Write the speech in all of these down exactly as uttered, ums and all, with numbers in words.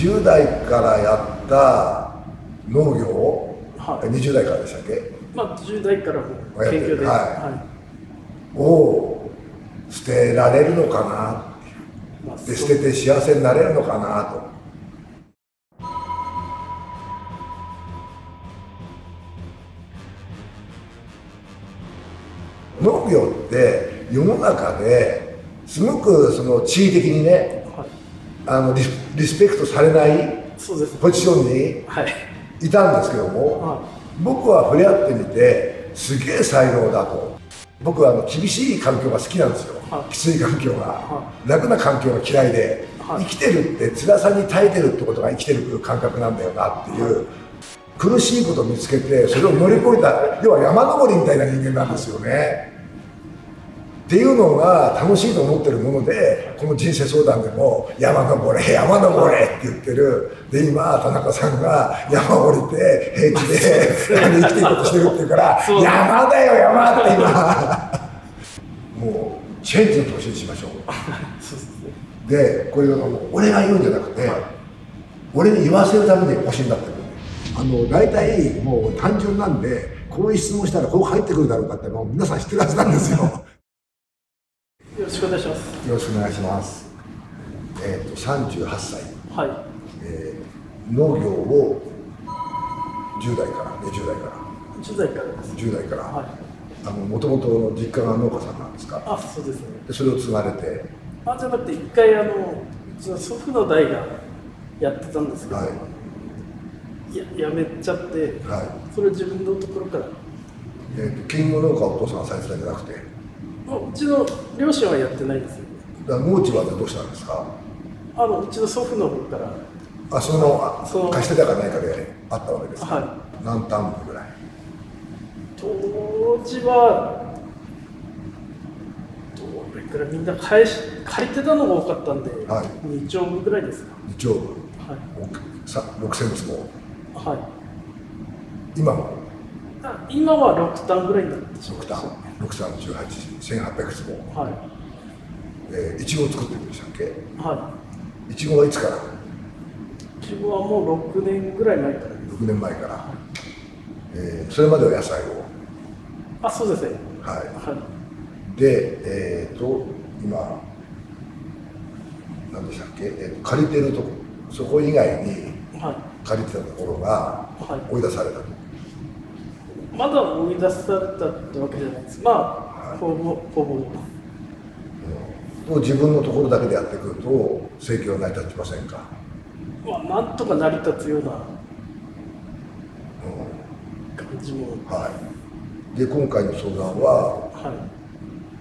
じゅう代からやった農業を、はい、にじゅう代からでしたっけ、まあ、じゅう代から研究で、はい、を捨てられるのかなって、捨てて幸せになれるのかなと。農業って世の中ですごくその地位的にね、はい、あの リ, リスペクトされないポジションにいたんですけども、はい、僕は触れ合ってみてすげえ才能だと。僕はあの厳しい環境が好きなんですよ、はい、きつい環境が、はい、楽な環境が嫌いで、はい、生きてるって辛さに耐えてるってことが生きてる感覚なんだよなっていう。はい、苦しいことを見つけてそれを乗り越えた要は山登りみたいな人間なんですよね。っていうのが楽しいと思ってるもので、この人生相談でも「山登れ山登れ」って言ってる。で今田中さんが山降りて平気で生きていこうとしてるっていうから「山だよ山」って今もうチェンジの年にしましょう。でこれは俺が言うんじゃなくて俺に言わせるためにおしになってる。あの大体もう単純なんで、こういう質問したらこう入ってくるだろうかってもう皆さん知ってるはずなんですよ。よろしくお願いします。よろしくお願いします。えっ、ー、とさんじゅうはっさい、はい、えー、農業をじゅう代からにじゅう代からじゅう代からです。じゅう代から、はい、あの元々実家が農家さんなんですか。あ、そうですね。でそれを継がれて。あ、じゃなくて一回あのうちの祖父の代がやってたんですけど。はい、や, やめちゃって、はい、それ自分のところから、えー、金魚農家をお父さんはされてたんじゃなくて、うちの両親はやってないですよね。だから農地はどうしたんですか。あのうちの祖父の方から、あ、その、その貸してたかないかであったわけですか、はい、何単位ぐらい。当時はどれくらいみんな返し借りてたのが多かったんで、はい、にちょうぶぐらいですか。にちょうぶ、はい、ろくせんつぼう、はい、今も今はろくたんぐらいになってしまう。ろくたん、ろくたんじゅうはち、せんはっぴゃくつぼう、はい、えー、いちごを作ってるんでしたっけ。はい、いちごはいつから。いちごはもうろくねんぐらい前からです。ろくねんまえから、はい、えー、それまでは野菜を。あ、そうですね、はい、はい、でえっ、ー、と今何でしたっけ、えー、借りてるとこ、そこ以外に、はい、借りてたところが追い出されたと、はい、まだ追い出されたってわけじゃないです。まあほぼほぼ自分のところだけでやってくると生計は成り立ちませんか。まあなんとか成り立つような感じも、うん、はい。で今回の相談は、は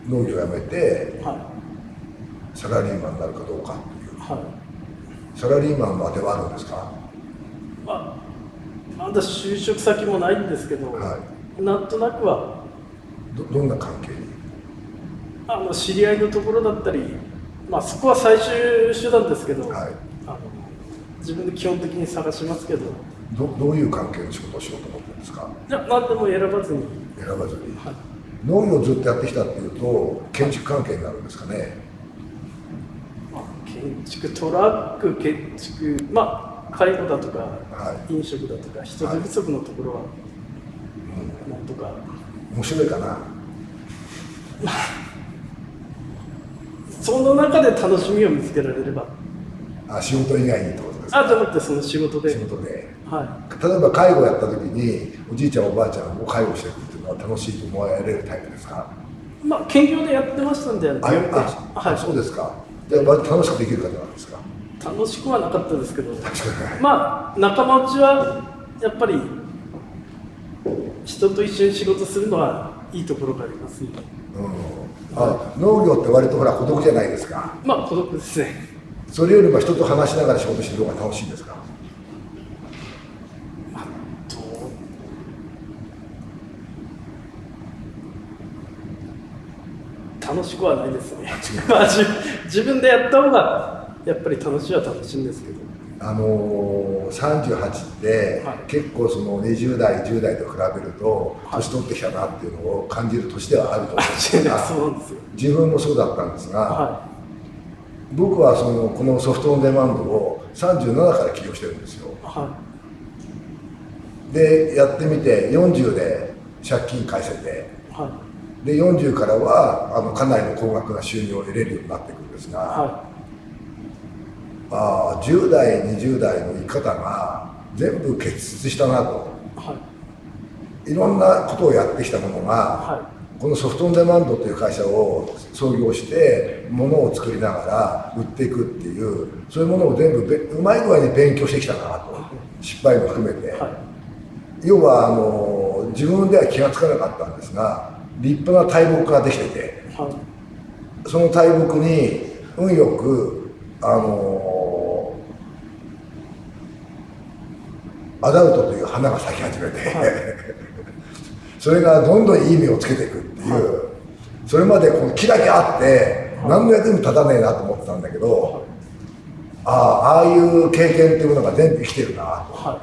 い、農業をやめて、はい、サラリーマンになるかどうかっていう、はい、サラリーマンの当てはあるんですか。まあ、まだ就職先もないんですけど、はい、なんとなくは ど, どんな関係にあの知り合いのところだったり、まあ、そこは最終手段ですけど、はい、あの自分で基本的に探しますけど、 ど, どういう関係の仕事をしようと思ってるんですか。いや、何でも選ばずに選ばずに、はい、農業をずっとやってきたっていうと建築関係になるんですかね。まあ、建築トラック建築、まあ介護だとか、はい、飲食だとか人手不足のところはなんとか、はい、うん、面白いかなその中で楽しみを見つけられれば。あ、仕事以外にってことですか。あ、じゃなくてその仕事で仕事で、はい、例えば介護やった時におじいちゃんおばあちゃんを介護してるっていうのは楽しいと思われるタイプですか。まあ兼業でやってましたんで。ああ、そうですか。じゃあ楽しくできる方なんですか。楽しくはなかったですけど、まあ仲間内はやっぱり人と一緒に仕事するのはいいところがありますね。うん、あ、農業って割とほら孤独じゃないですか。まあ孤独ですね。それよりも人と話しながら仕事してる方が楽しいんですか。まあ、どう楽しくはないですね。自分でやった方がやっぱり楽しいは楽しいんですけど、あのー、さんじゅうはちって、はい、結構そのにじゅう代じゅう代と比べると年取ってきたなっていうのを感じる年ではあると思うんですがそうなんですよ。自分もそうだったんですが、はい、僕はそのこのソフトオンデマンドをさんじゅうななから起業してるんですよ、はい、でやってみてよんじゅうで借金返せて、はい、でよんじゅうからはあのかなりの高額な収入を得れるようになってくるんですが、はい、あじゅう代にじゅう代の生き方が全部結実したなと、はい、いろんなことをやってきたものが、はいこのソフトオンデマンドという会社を創業して物を作りながら売っていくっていうそういうものを全部うまい具合に勉強してきたなと失敗も含めて、はい、要はあの自分では気が付かなかったんですが立派な大木ができてて、はい、その大木に運よくあのアダルトという花が咲き始めて、はいそれがどんどんいい意味をつけていくっていう、はい、それまでこの木だけあって何の役にも立たねえなと思ってたんだけど、はい、あああいう経験っていうものが全部生きてるなと、は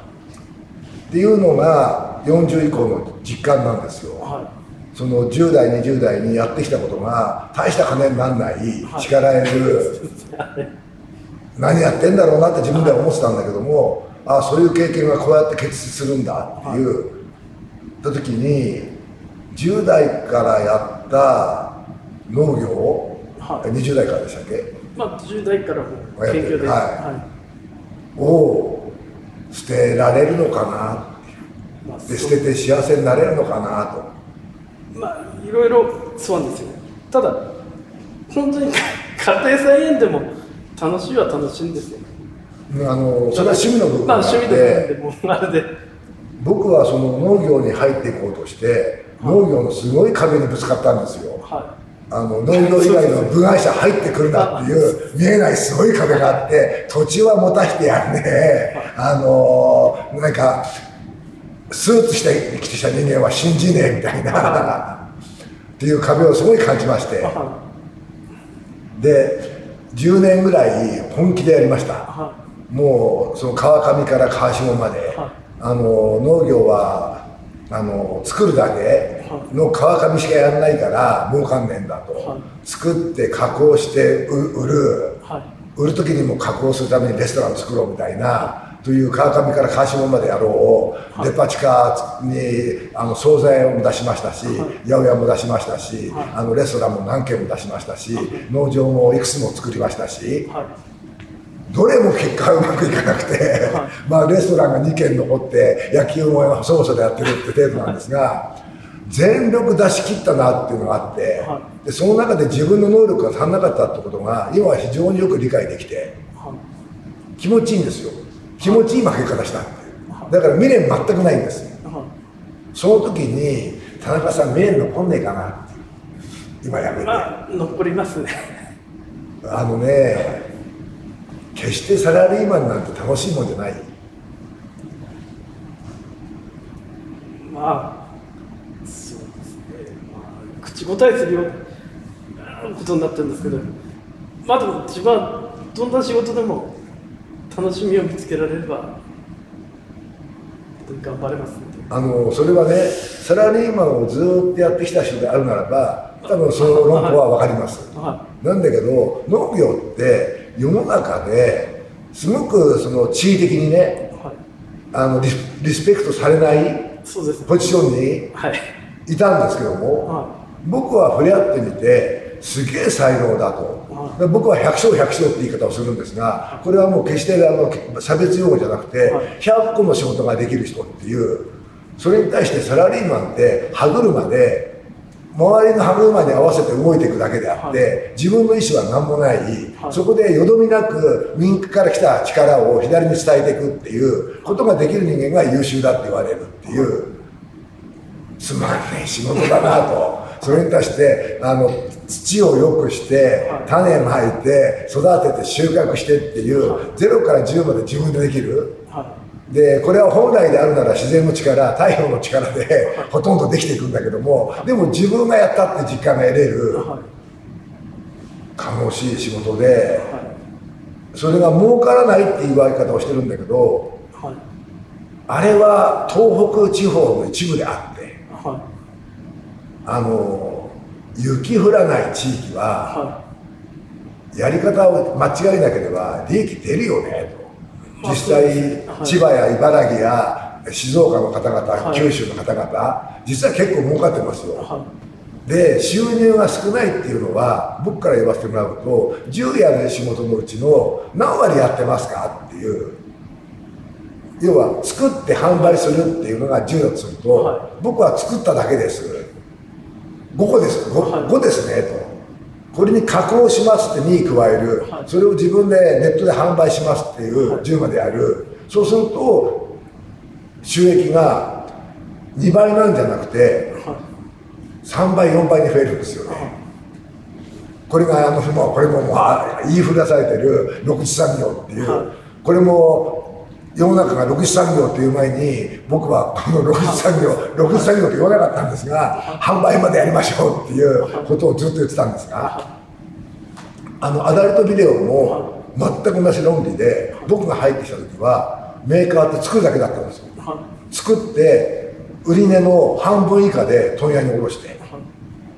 い、っていうのがよんじゅう以降の実感なんですよ、はい、そのじゅう代にじゅう代にやってきたことが大した金にならない、はい、力得る何やってんだろうなって自分では思ってたんだけども、はい、ああそういう経験がこうやって結実するんだっていう。はいた時にじゅう代からやった農業を、はい、にじゅう代からでしたっけ、まあ、じゅう代からも研究で、はい、を捨てられるのかな、まあ、で捨てて幸せになれるのかなとまあいろいろそうなんですよ、ね、ただ本当に家庭菜園でも楽しいは楽しいんですよ、ね、あのそれは趣味の部分なんでまるで。僕はその農業に入っていこうとして農業のすごい壁にぶつかったんですよ、はい、あの農業以外の部外者入ってくるなっていう見えないすごい壁があって土地は持たしてやんねえあのー、なんかスーツしてきてた人間は信じねえみたいな、はい、っていう壁をすごい感じまして、はい、でじゅうねんぐらい本気でやりました、はい、もうその川上から川下まで、はいあの農業はあの作るだけの川上しかやらないから儲かんねえんだと、はい、作って加工して売る、はい、売る時にも加工するためにレストランを作ろうみたいなという川上から川下までやろうを、はい、デパ地下にあの惣菜を出しましたし、はい、八百屋も出しましたし、はい、あのレストランも何軒も出しましたし、はい、農場もいくつも作りましたし。はいどれも結果うまくいかなくて、はい、まあレストランがに軒残って野球も細々でやってるって程度なんですが、はい、全力出し切ったなっていうのがあって、はい、でその中で自分の能力が足らなかったってことが今は非常によく理解できて、はい、気持ちいいんですよ気持ちいい負け方したっていう、はい、だから未練全くないんです、はい、その時に田中さん未練残んねえかなって今やめて、まあ、残りますねあのね決してサラリーマンなんて楽しいもんじゃない。まあそうですね、まあ、口答えするようなことになってるんですけど、まあでも自分はどんな仕事でも楽しみを見つけられれば頑張れますので。あのそれはねサラリーマンをずっとやってきた人であるならば多分その論法は分かります。なんだけど農業って世の中ですごくその地位的にね、はい、あの リ, リスペクトされないポジションにいたんですけども、はい、僕は触れ合ってみてすげえ才能だと、はい、僕は百姓百姓って言い方をするんですがこれはもう決してあの差別用語じゃなくてひゃっこの仕事ができる人っていうそれに対してサラリーマンって歯車で。周りの歯車に合わせて動いていくだけであって、はい、自分の意思は何もない、はい、そこでよどみなく右から来た力を左に伝えていくっていうことができる人間が優秀だって言われるっていう、はい、つまんねえ仕事だなとそれに対してあの土を良くして種まいて育てて収穫してっていう、はい、ゼロからじゅうまで自分でできる。はいでこれは本来であるなら自然の力太陽の力でほとんどできていくんだけどもでも自分がやったって実感が得れる楽しい仕事でそれが儲からないって言われ方をしてるんだけどあれは東北地方の一部であってあの雪降らない地域はやり方を間違えなければ利益出るよねと。実際、千葉や茨城や静岡の方々、九州の方々、実は結構儲かってますよ。で、収入が少ないっていうのは、僕から言わせてもらうと、じゅうやる仕事のうちの何割やってますかっていう。要は作って販売するっていうのがじゅうだとすると、はい、僕は作っただけです、ごこです ご, ごですねと、これに加工しますってに加える、はい、それを自分でネットで販売しますっていうじゅうまでやる、はい、そうすると収益がにばいなんじゃなくてさんばいよんばいに増えるんですよね、はい、これがあの日もこれももう言いふらされてるろく次産業っていう、はい、これも世の中がろく次産業という前に、僕はこのろく次産業、ろく次産業と言わなかったんですが、販売までやりましょうっていうことをずっと言ってたんですが、あのアダルトビデオも全く同じ論理で、僕が入ってきた時はメーカーって作るだけだったんですよ。作って売り値の半分以下で問屋に卸して、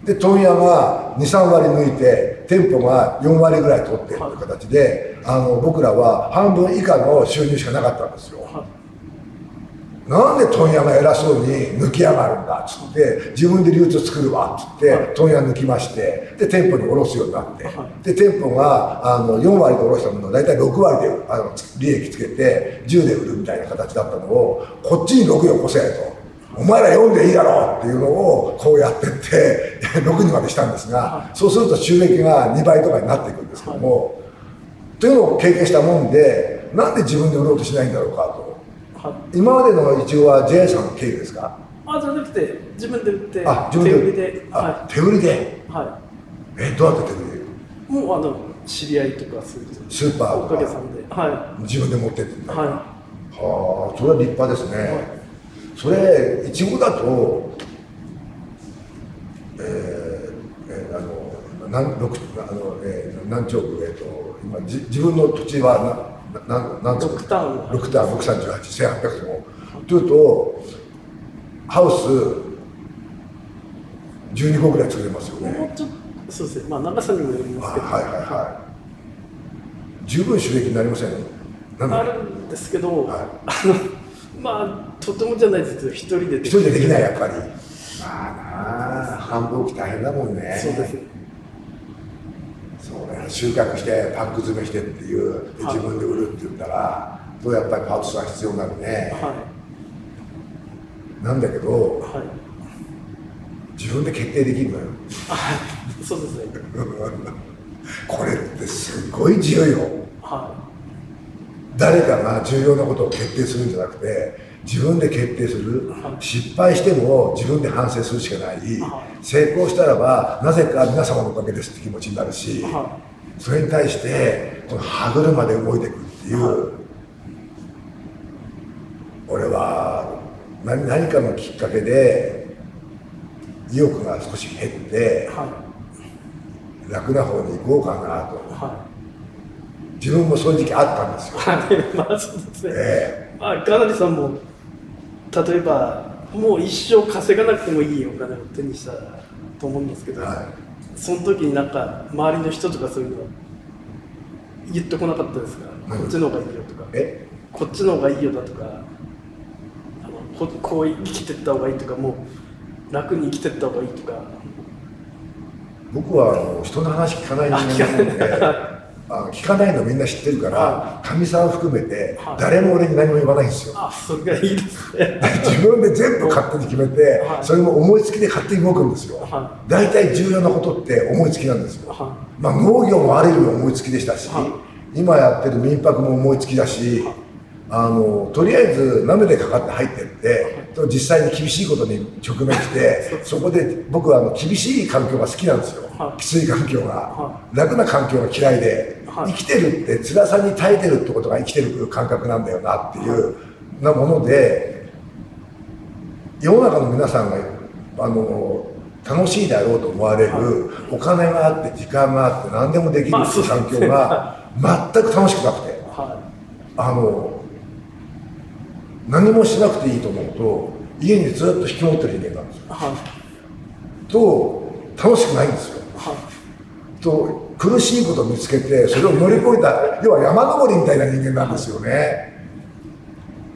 で問屋がにさんわり抜いて店舗がよんわりぐらい取っているという形で、あの僕らは半分以下の収入しかなかったんですよ。なんで問屋が偉そうに抜きやがるんだっつって、自分で流通作るわっつって問屋抜きまして、で店舗に卸すようになって、で店舗があのよんわりで卸したものを大体ろくわりであの利益つけてじゅうで売るみたいな形だったのを、こっちにろくよこせと。お前ら読んでいいだろうっていうのをこうやってってろくにまでしたんですが、そうすると収益がにばいとかになっていくんですけども、というのを経験したもんで、なんで自分で売ろうとしないんだろうかと。今までの一応は ジェーエー さんの経緯ですか？あ、じゃなくて自分で売って、あ、自分で手売りで、あ、手売りで、はい。え、どうやって手売り？もうあの知り合いとかスーパーとか自分で持ってってんだ。はあ、それは立派ですね。それイチゴだと、えーえー、あの何六あの、えー、何兆区、えっと今じ自分の土地は何何六ターン六ターン六三十八千八百もというと、ハウス十二個ぐらい作れますよね。もうちょっと、そうですね。まあ長さにもよりますけど。はいはいはい。十分収益になりません。あるんですけど。はいまあとてもじゃないですけど、一人で一人でできない、やっぱり。まあなあ、繁忙期大変だもんね。そうです。そうね、収穫してパック詰めしてっていう、自分で売るって言ったらと、やっぱりパートさん必要になるね。はい。なんだけど、自分で決定できるのよ。そうですね。これってすごい自由よ。はい。誰かが重要なことを決定するんじゃなくて、自分で決定する。失敗しても自分で反省するしかない。成功したらばなぜか皆様のおかげですって気持ちになるし、それに対してこの歯車で動いていくっていう。俺は 何, 何かのきっかけで意欲が少し減って楽な方に行こうかなと。自分もそういう時期あったんですよ。まあそうですね。えー、まあガナリさんも例えばもう一生稼がなくてもいいお金を手にしたと思うんですけど、はい、その時になんか周りの人とかそういうのは言ってこなかったですか？こっちの方がいいよとか、え、こっちの方がいいよだとか、あのここう生きてった方がいいとか、もう楽に生きてった方がいいとか。僕は人の話聞かない人間なんで。あ、聞かないのみんな知ってるから、かみさん含めて誰も俺に何も言わないんですよ。あ、それがいいですね。自分で全部勝手に決めて、それも思いつきで勝手に動くんですよ。大体重要なことって思いつきなんですよ。まあ農業もある意味思いつきでしたし、今やってる民泊も思いつきだし、あのとりあえずなめでかかって入ってって実際に厳しいことに直面して、そこで僕はあの厳しい環境が好きなんですよ。きつい環境が、楽な環境が嫌いで。生きてるって辛さに耐えてるってことが生きてる感覚なんだよなっていうなもので、世の中の皆さんがあの楽しいだろうと思われる、お金があって時間があって何でもできるっていう環境が全く楽しくなくて、あの何もしなくていいと思うと家にずっと引き持ってる人間なんですよ。と楽しくないんですよ。と苦しいことを見つけて、それを乗り越えた、要は山登りみたいな人間なんですよね。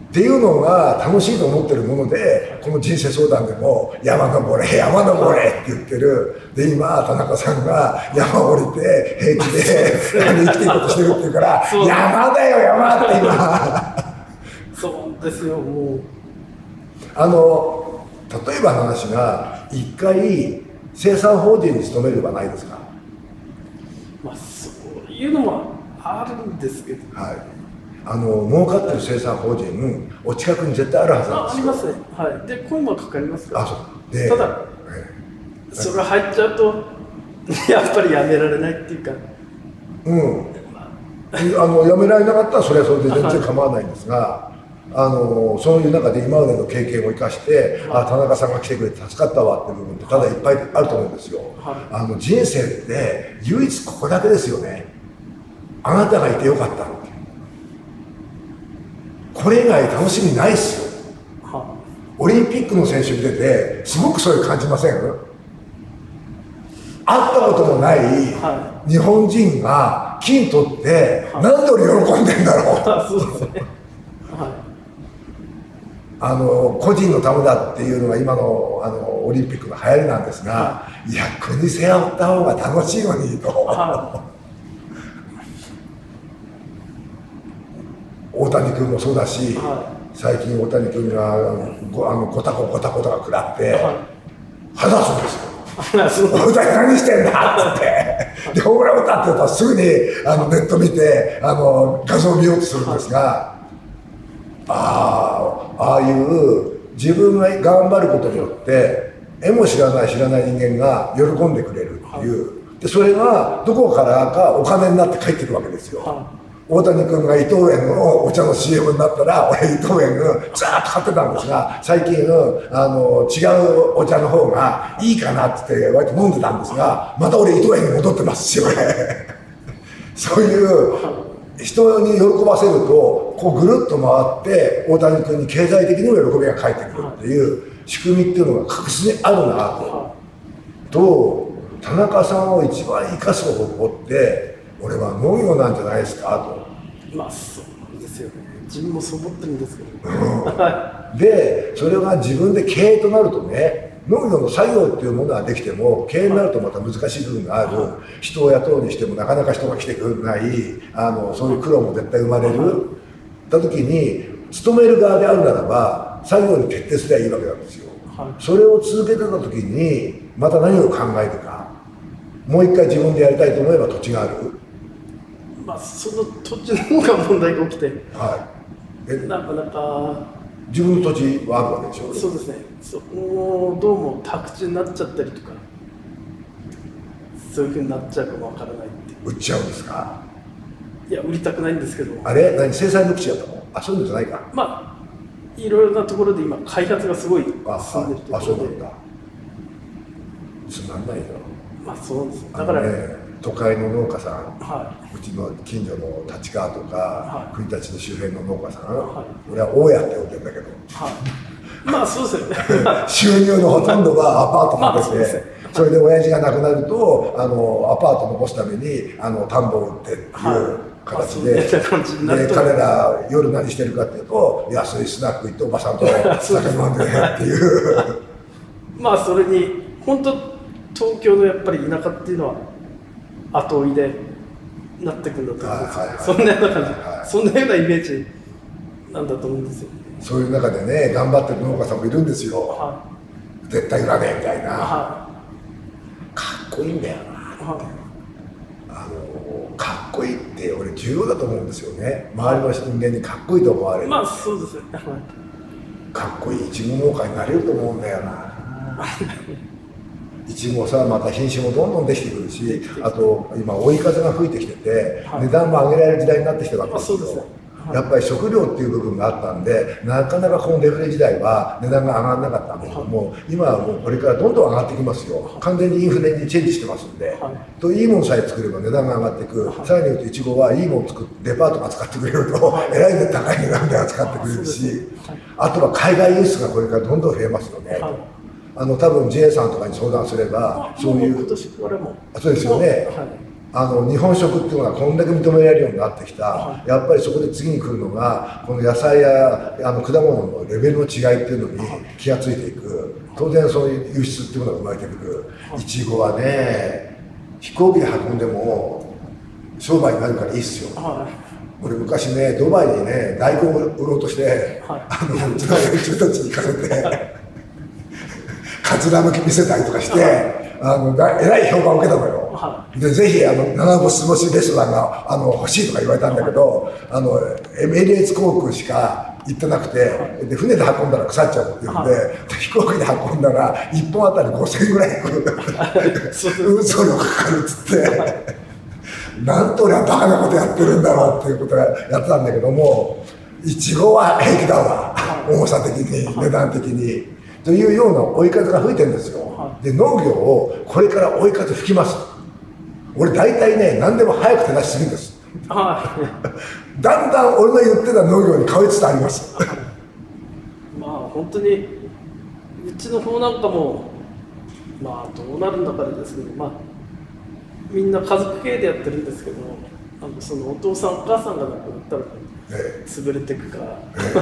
っていうのが楽しいと思ってるもので、この人生相談でも山登れ山登れって言ってる。で、今田中さんが山降りて平気で生きていこうとしてるっていうから、山だよ山って今。そうですよ。もうあの例えばの話が、一回生産法人に勤めればないですか。まあそういうのもあるんですけど、はい、あの儲かってる生産法人、お近くに絶対あるはずなんですよ。あ、ありますね。はい。で、声もかかりますから。あ、そう。で、ただ、はい、それ入っちゃうとやっぱりやめられないっていうか。うん。あのやめられなかったらそれはそれで全然構わないんですが、あのそういう中で今までの経験を生かして、はい、あ、田中さんが来てくれて助かったわっていう部分ってただいっぱいあると思うんですよ。はい、あの人生って唯一ここだけですよね。あなたがいてよかった。これ以外楽しみないっすよ。はあ、オリンピックの選手見ててすごくそういう感じません？会ったこともない日本人が金取って何で俺喜んでんだろう。あの個人のためだっていうのが今の、あのオリンピックの流行りなんですが、はい、いや国背負った方が楽しいのにと。はあ大谷君もそうだし、はい、最近大谷君があのごたこごたことが食らって、はい、話すんですよ。大谷何してんだって。で、ホームラン打ったって言うとすぐにあのネット見てあの画像を見ようとするんですが、はい、ああ、ああいう自分が頑張ることによって絵も知らない知らない人間が喜んでくれるっていう、はい、でそれがどこからかお金になって帰ってくるわけですよ。はい、大谷君が伊藤園のお茶の シーエム になったら、俺伊藤園ずーっと買ってたんですが、最近あの違うお茶の方がいいかなって言って割と飲んでたんですが、また俺伊藤園に戻ってますし、俺そういう人に喜ばせるとこうぐるっと回って大谷君に経済的にも喜びが返ってくるっていう仕組みっていうのが確実にあるなと。と田中さんを一番生かす方法って。俺は農業なんじゃないですかと。まあそうなんですよね。自分もそう思ってるんですけど、うん、でそれが自分で経営となるとね、農業の作業っていうものはできても経営になるとまた難しい部分がある。人を雇うにしてもなかなか人が来てくれない、あのそういう苦労も絶対生まれるだ時に、勤める側であるならば作業に徹底すればいいわけなんですよ。それを続けてた時にまた何を考えてか、もう一回自分でやりたいと思えば土地がある。まあその土地の方が問題が起きて、はい、なかなか自分の土地はあるわけでしょう。そうですね。そこどうも宅地になっちゃったりとか、そういうふうになっちゃうかもわからないって。売っちゃうんですか。いや売りたくないんですけど。あれ何生産緑地やったの？あ、そういうのじゃないか。まあいろいろなところで今開発がすごい進んでるところで。あ、そうなんだ。つまんないよ。まあそうです。だから。都会の農家さん、はい、うちの近所の立川とか、はい、国立の周辺の農家さん、はい、俺は大家って呼んでんだけど、はい、まあそうですよね収入のほとんどはアパート建てて、それで親父が亡くなるとあのアパート残すためにあの田んぼを売ってっていう形で、はい、で彼ら夜何してるかっていうと安いスナック行っておばさんと酒飲んでねっていうまあそれに本当東京のやっぱり田舎っていうのは後追いでなってくんだと思うんですよ。そんなような感じ、そんなようなイメージなんだと思うんですよ。そういう中でね、頑張ってる農家さんもいるんですよ。はい、絶対売らねえみたいな。はい、かっこいいんだよな。はい、あのかっこいいって俺重要だと思うんですよね。周りの人間にかっこいいと思われる。まあそうですよね。はい、かっこいいいちご農家になれると思うんだよな。いちごさ、また品種もどんどんできてくるし、あと今追い風が吹いてきてて、はい、値段も上げられる時代になってきてるわけですけど、やっぱり食料っていう部分があったんで、なかなかこのデフレ時代は値段が上がらなかったんだけども、はい、今はもうこれからどんどん上がってきますよ。完全にインフレにチェンジしてますんで、はい、といいものさえ作れば値段が上がっていく、はい、さらに言うといちごはいいものを作ってデパートが使ってくれると、はい、えらいね高い値段で扱ってくれるし、はい、あとは海外輸出がこれからどんどん増えますよね。はい、あの多分ジェイエー さんとかに相談すれば、そういう、そうですよね、あの日本食っていうのがこんだけ認められるようになってきた、はい、やっぱりそこで次に来るのがこの野菜やあの果物のレベルの違いっていうのに気がついていく。当然そういう輸出っていうものが生まれてくる。いちごはね、飛行機で運んでも商売になるからいいっすよ、はい俺昔ね、ドバイにね、大根を売ろうとして、はい、あのうちの連中たちに行かせて、かつら向き見せたりとかして、はい、あのえらい評判を受けたのよ。はい、で、ぜひあの七星星レストランがあの欲しいとか言われたんだけど、はい、あのエミレーツ航空しか行ってなくて、はい、で船で運んだら腐っちゃうっていうんで、はい、で飛行機で運んだら、いっぽんあたりごせんえんぐらい運送料かかるっつって。はいなんと俺はバカなことやってるんだろうっていうことをやってたんだけども、いちごは平気だわ、はい、重さ的に、値段的に。というような追い風が吹いてるんですよ。はい、で、農業をこれから追い風吹きます。俺大体ね、何でも早く手出しすぎるんです。はい、だんだん俺の言ってた農業に変わりつつあります。まあ本当に、うちの方なんかも、まあどうなるんだかですけど、まあ。みんな家族系でやってるんですけど、あのそのお父さんお母さんが亡くなったら潰れていくから、ええ、だ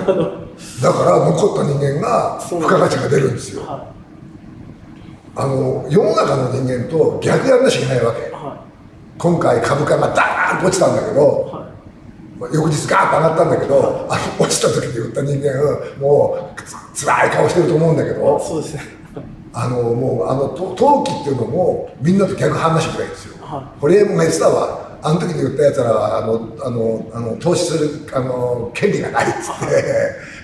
から残った人間が付加価値が出るんですよ。はい、あの世の中の人間と逆やんなきゃいけないわけ。はい、今回株価がダーンと落ちたんだけど、はい、翌日ガーッと上がったんだけど、はい、あの落ちた時に言った人間もうつらい顔してると思うんだけど。そうですね。あのもうあの投機っていうのもみんなと逆反なしくらいですよ。堀江も言ってたわ、あの時に言ったやつらはあのあのあの投資するあの権利がないっつって、はい、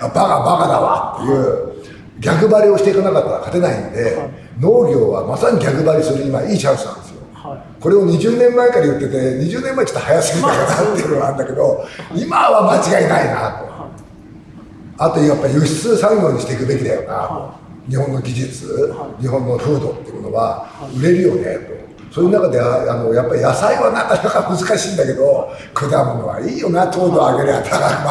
あバカバカだわっていう逆張りをしていかなかったら勝てないんで、はい、農業はまさに逆張りする今いいチャンスなんですよ。はい、これをにじゅうねんまえから言っててにじゅうねんまえちょっと早すぎたかなっていうのがあるんだけど、はい、今は間違いないなと、はい、あとやっぱり輸出産業にしていくべきだよなと。はい日本の技術、はい、日本の風土っていうものは売れるよねと、はい、そういう中であのやっぱり野菜はなかなか難しいんだけど果物はいいよな糖度上げりゃ分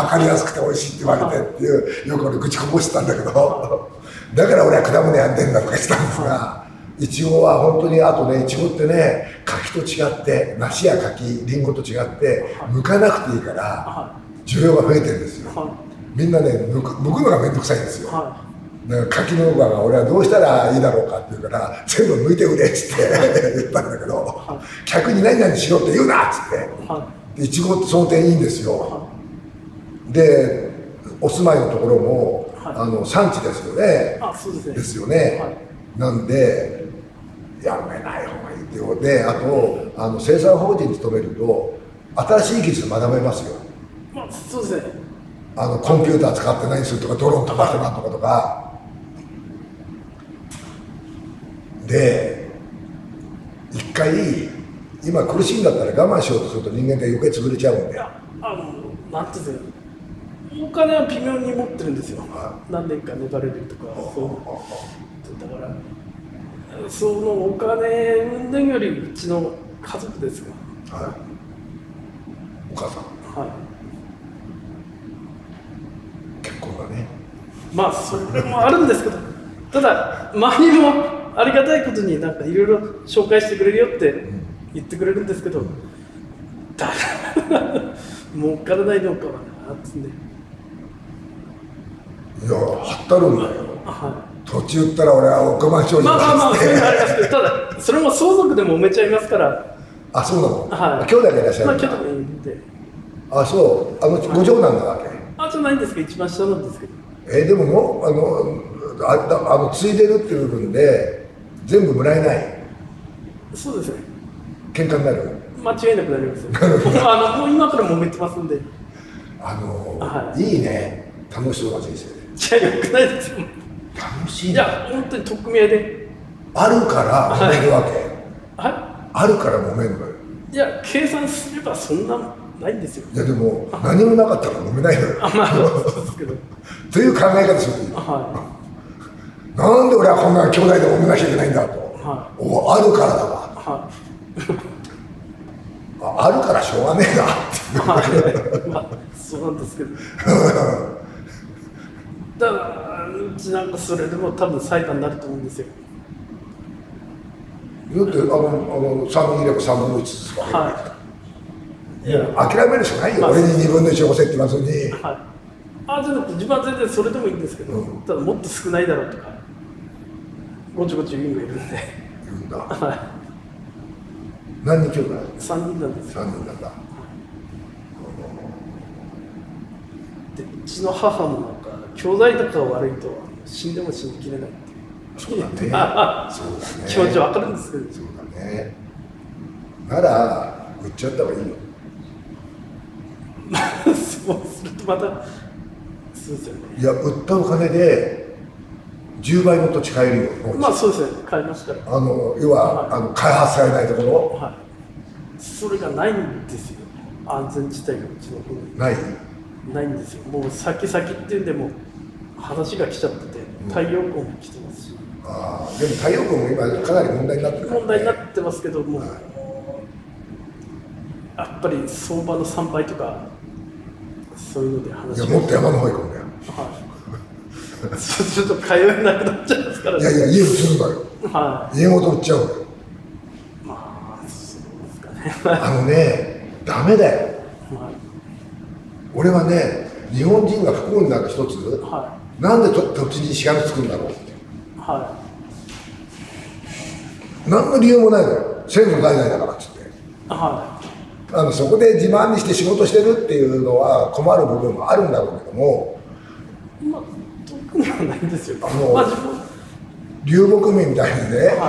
かりやすくて美味しいって言われてっていうよく俺愚痴こぼしてたんだけどだから俺は果物やんでんだとか言ってたんですがいちごは本当にあとねいちごってね柿と違って梨や柿りんごと違って剥かなくていいから需要が増えてるんですよ。みんなね剥く、剥くのが面倒くさいんですよ。はい柿農家が俺はどうしたらいいだろうかって言うから全部剥いてくれっつって言ったんだけど客に何々しろって言うなっつっていちごってその点いいんですよ。でお住まいのところもあの産地ですよね。ですよね。なんでやめない方がいいっていうであとあの生産法人に勤めると新しい技術学べますよ。そうですね。あのコンピューター使って何するとかドローンとかとかとか。で一回今苦しいんだったら我慢しようとすると人間が余計潰れちゃうんであのなんていうのお金は微妙に持ってるんですよ、はい、何年か粘れるとかそうだからそのお金運転よりうちの家族ですが、はい、お母さんはい結婚だねまあそれもあるんですけどただ周りもありがたいことになんかいろいろ紹介してくれるよって言ってくれるんですけど、うん、だから儲からないのかはなっつっていやはったるんだよ、はい、土地売ったら俺は億万長者だっつってまあまあまあそういうのありますけどただそれも相続でも揉めちゃいますからあそうなの、はい、兄弟がいらっしゃるんだ、まあ、兄弟がいるんであそうあのご長男なわけあじゃないんですけど一番下なんですけどえー、でももうあのあだあの継いでるっていう部分で全部もらえない。そうですね。喧嘩になる。間違いなくなります。あのもう今から揉めてますんで。あのーはい、いいね。楽しそうな人生で。じゃ良くないです。楽しい。いや本当に取っ組み合いで。あるから揉めるわけ。はい。はい、あるから揉めるのよ。いや計算すればそんなないんですよ。いやでも何もなかったら揉めないのよ。まあそうですけど。という考え方する。はい。なんで俺はこんな兄弟で揉めなきゃいけないんだと、はい、おあるからだわ、はい、あ, あるからしょうがねえなって、まあ、そうなんですけどだからうちなんかそれでも多分裁判になると思うんですよだってあのさんにんいればさんぶんのいちずつわけだから、諦めるしかないよ。俺ににぶんのいちを押せって言いますのに、ああじゃなくて自分は全然それでもいいんですけど、ただもっと少ないだろうとかごちごち言うのがいるんで。いるんだ。何人きょうだい？さんにんなんです。さんにんなんだ。でうちの母もなんか兄弟とかが悪いと死んでも死にきれないっていう。そうだね。ああそうだね。気持ちわかるんですけど。そうだね。なら売っちゃった方がいいよ。そうするとまたそうですよね。いや売ったお金でじゅうばいの土地買えるよ。まあそうですよね。買いましたから。あの要は、はい、あの開発されないところ、はい、それがないんですよ。安全地帯がうちの方にないないんですよ。もう先々っていうんでも話が来ちゃってて、太陽光も来てますし、うん、ああでも太陽光も今かなり問題になってる、ね、問題になってますけども、はい、やっぱり相場のさんばいとかそういうので話が。いやもっと山の方行くんだよ。はいそうすると通えなくなっちゃいますからね。いやいや家をするだよ、はい、家ごと売っちゃうのよ。まあそうですかねあのねダメだよ、はい、俺はね日本人が不幸になる一つ、はい、なんで土地にしがみつくんだろうって、はい、何の理由もないのよ。先祖代々だからっつって、はい、あのそこで自慢にして仕事してるっていうのは困る部分もあるんだろうけども、まあないんですよ。あの流木民みたいにね、は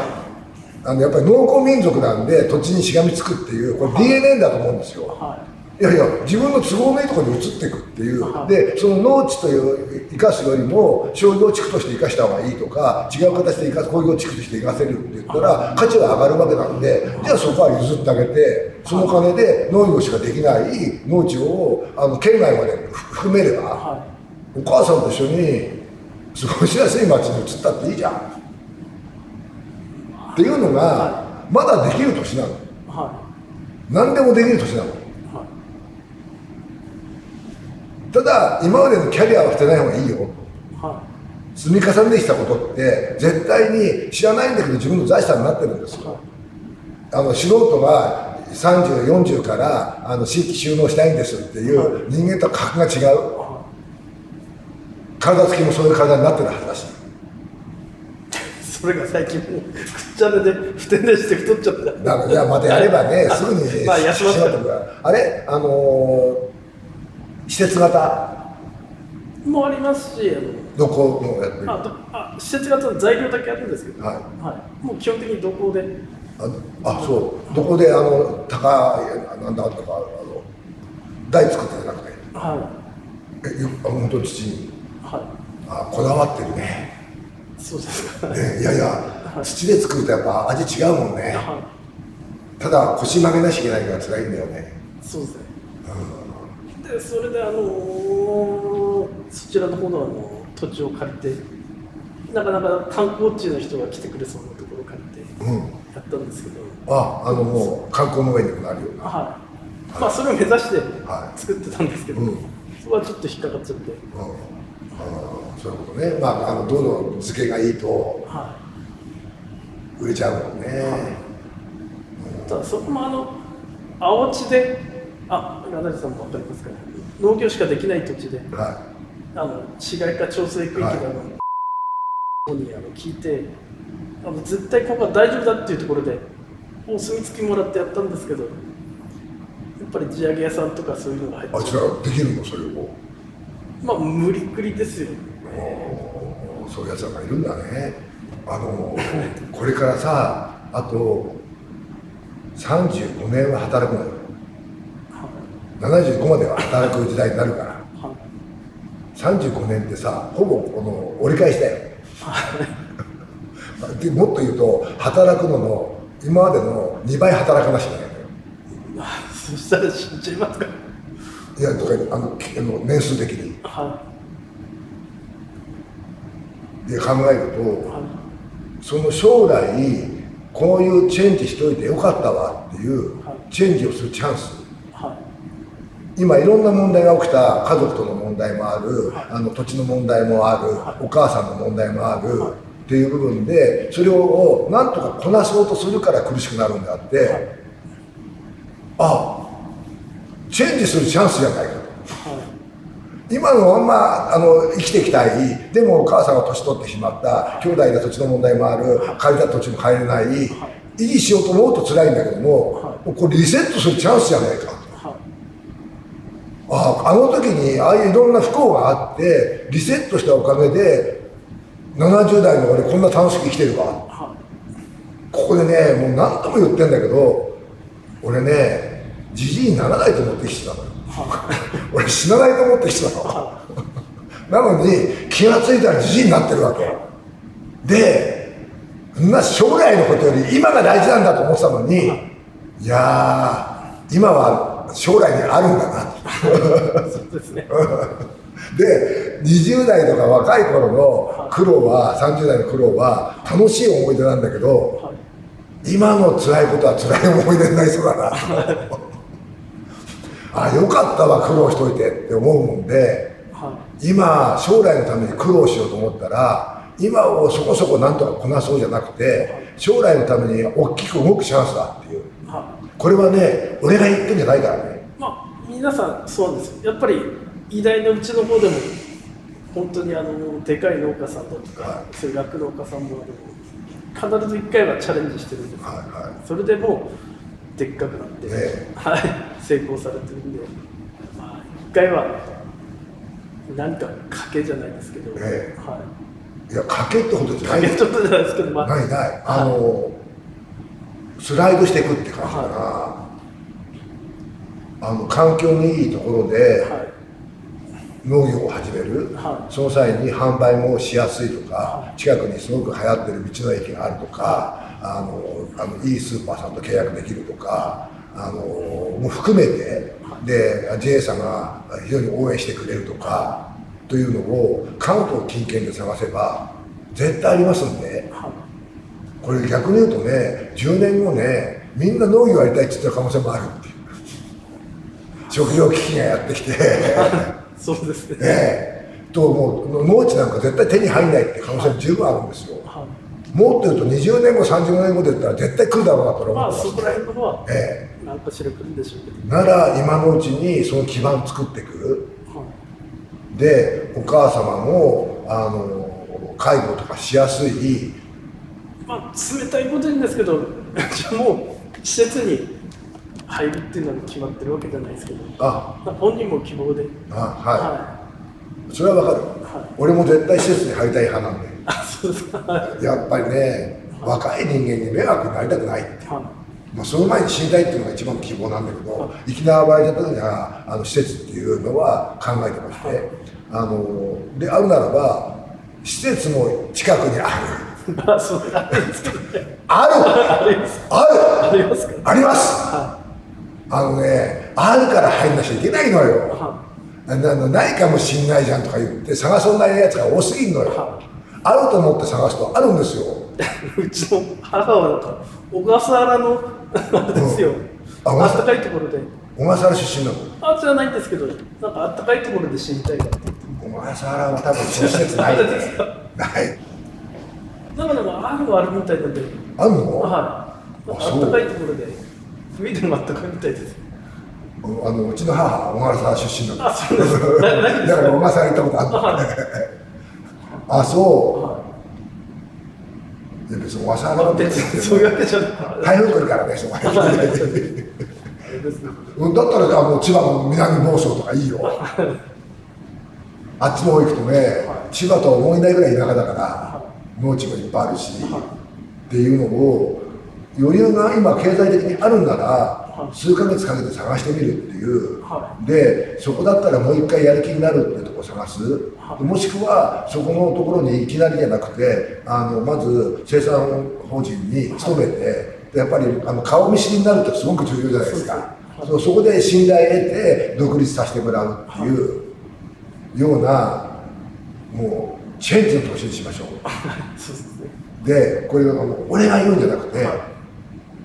い、あのやっぱり農耕民族なんで土地にしがみつくっていうこれ ディーエヌエー だと思うんですよ、はい、いやいや自分の都合のいいところに移っていくっていう、はい、でその農地という生かすよりも商業地区として生かした方がいいとか違う形で生かす工業地区として生かせるって言ったら価値は上がるわけなんで、はい、じゃあそこは譲ってあげてその金で農業しかできない農地をあの県外まで含めれば、はい、お母さんと一緒に過ごしやすい町に移ったっていいじゃんっていうのが、はい、まだできる年なの、はい、何でもできる年なの、はい、ただ今までのキャリアは捨てない方がいいよ、はい、積み重ねてきたことって絶対に知らないんだけど自分の財産になってるんですよ、はい、あの素人がさんじゅう、よんじゅうからあの新規収納したいんですっていう人間とは格が違う、はい、体つきもそういう体になってるはずだしそれが最近もうくっちゃねで不定でして太っちゃっただからじゃあまたやればねすぐにしまったからあれあのー、施設型もありますしどこもやってる。ああ施設型の材料だけあるんですけど、はいはい、もう基本的にどこでああそうどこであの高いなんだあったかあの台作ってじゃなくてはいえ本当に土にはい、あこだわってるね。そうですか、ね、いやいや土で作るとやっぱ味違うもんね、はい、ただ腰曲げなしいけないから辛いんだよね。そうですね、うん、でそれであのー、そちらの方の、あのー、土地を借りてなかなか観光地の人が来てくれそうなところを借りてやったんですけど、うん、ああのもう観光農園にもなるような、はいはい、まあそれを目指して作ってたんですけど、はいうん、そこはちょっと引っかかっちゃって、うんあそういうことね。まああのどの漬けがいいと売れちゃうもんね、はいうん、ただそこもあの青地であっ柳さんも分かりますかね農業しかできない土地で、はい、あの市街化調整区域があの、はい、ここにあの聞いてあの絶対ここは大丈夫だっていうところでお墨付きもらってやったんですけどやっぱり地上げ屋さんとかそういうのが入ってあちらできるのそれをまあ無理くりですよね。そういうやつらがいるんだね。あのこれからさあとさんじゅうごねんは働くのよ、はい、ななじゅうごまでは働く時代になるから、はい、さんじゅうごねんってさほぼこの折り返しだよ、はい、でもっと言うと働くのの今までのにばい働かなしだよそしたら死んじゃいますか。いやとかあの年数的に、はい、で考えると、はい、その将来こういうチェンジしといてよかったわっていう、はい、チェンジをするチャンス、はい、今いろんな問題が起きた家族との問題もある、はい、あの土地の問題もある、はい、お母さんの問題もある、はい、っていう部分で、それをなんとかこなそうとするから苦しくなるんであって、はい、あチェンジするチャンスじゃないかと、はい、今のまんまあの生きていきたい、でもお母さんが年取ってしまった、兄弟で土地の問題もある、借りた土地も借りれない、はい、維持しようと思うと辛いんだけども、はい、これリセットするチャンスじゃないかと、はい、ああの時にああいういろんな不幸があってリセットしたおかげでななじゅうだいの俺こんな楽しく生きてるわ、はい、ここでねもう何とも言ってんだけど、俺ねじじいにならないと思って生きてたのよ、はい、俺死なないと思って生きてたの、はい、なのに気が付いたらじじいになってるわけで、な将来のことより今が大事なんだと思ってたのに、はい、いやー今は将来にあるんだなとそうですねでにじゅうだいとか若い頃の苦労は、さんじゅうだいの苦労は楽しい思い出なんだけど、はい、今の辛いことは辛い思い出になりそうだなあよかったわ苦労しといてって思うもんで、はい、今将来のために苦労しようと思ったら今をそこそこなんとかこなそうじゃなくて、将来のために大きく動くチャンスだっていう、はい、これはね俺が言ってんじゃないからね、まあ、皆さんそうなんですよ。やっぱり医大のうちの方でも本当にあのでかい農家さんだとか、はい、そういう酪農家さんも必ずいっかいはチャレンジしてるんですけど、はい、はい、それでもうでっかくなって、ねはい、成功されてるんで、まあ、いっかいは何か賭けじゃないですけど、ねはい、いや賭けってことじゃないですけど、まあ、ないないあの、はい、スライドしていくって感じかな、はい、あの環境にいいところで、はい農業を始める、はい、その際に販売もしやすいとか、はい、近くにすごく流行ってる道の駅があるとか、はい、あのあのいいスーパーさんと契約できるとかあのも含めて、はい、で ジェーエー さんが非常に応援してくれるとかというのを関東近県で探せば絶対ありますんで、はい、これ逆に言うとねじゅうねんごねみんな農業やりたいって言ってる可能性もあるっていう食料危機がやってきてそうですね。ええともう農地なんか絶対手に入らないって可能性も十分あるんですよ。はい、もっと言うとにじゅうねんごさんじゅうねんごで言ったら絶対来るだろうなと思います。まあそこら辺のは何かしら来るんでしょうけど、ええ。なら今のうちにその基盤作っていく。はい、でお母様もあの介護とかしやすい。まあ冷たいこと言うんですけど、もう施設に。入るっていうのは決まってるわけじゃないですけど、本人も希望で、それはわかる、はい、俺も絶対施設に入りたい派なんで、あそうですかやっぱりね、はい、若い人間に迷惑になりたくないって、はい、まあその前に死にたいっていうのが一番の希望なんだけど、はい、生き縄張りだった時にはあの施設っていうのは考えてまして、はい、あのであるならば、施設も近くにある。あそうあるあるあるありますあのね、あるから入んなきゃいけないのよ、はい、な, ないかもしんないじゃんとか言って探そうないやつが多すぎんのよ、はい、あると思って探すとあるんですようちの母は小笠原のあれですよ、うん、あ, あったかいところで小笠原出身なのあじゃないんですけど、なんかあったかいところで死にたいなって小笠原は多分そういう施設ないんですないなんかでもあるはあるみたいなんであるのはいあったかいところで見てもあったかいみたいです。あのうちの母は小笠原出身なんです。だから小笠原行ったことあるんだね。あ、そう。いや別に小笠原は別にそういうわけじゃない。台風来るからね、そこ。だったらもう千葉の南房総とかいいよ。あっちの方行くとね、千葉とは思えないぐらい田舎だから農地もいっぱいあるしっていうのを。余裕が今経済的にあるなら数ヶ月かけて探してみるっていう、はい、でそこだったらもう一回やる気になるっていうところを探す、はい、もしくはそこのところにいきなりじゃなくてあのまず生産法人に勤めて、はい、でやっぱりあの顔見知りになるってすごく重要じゃないですか、はい、そ, そこで信頼得て独立させてもらうっていうような、はい、もうチェンジの投資にしましょう。そうですね、でこれは俺が言うんじゃなくて、はい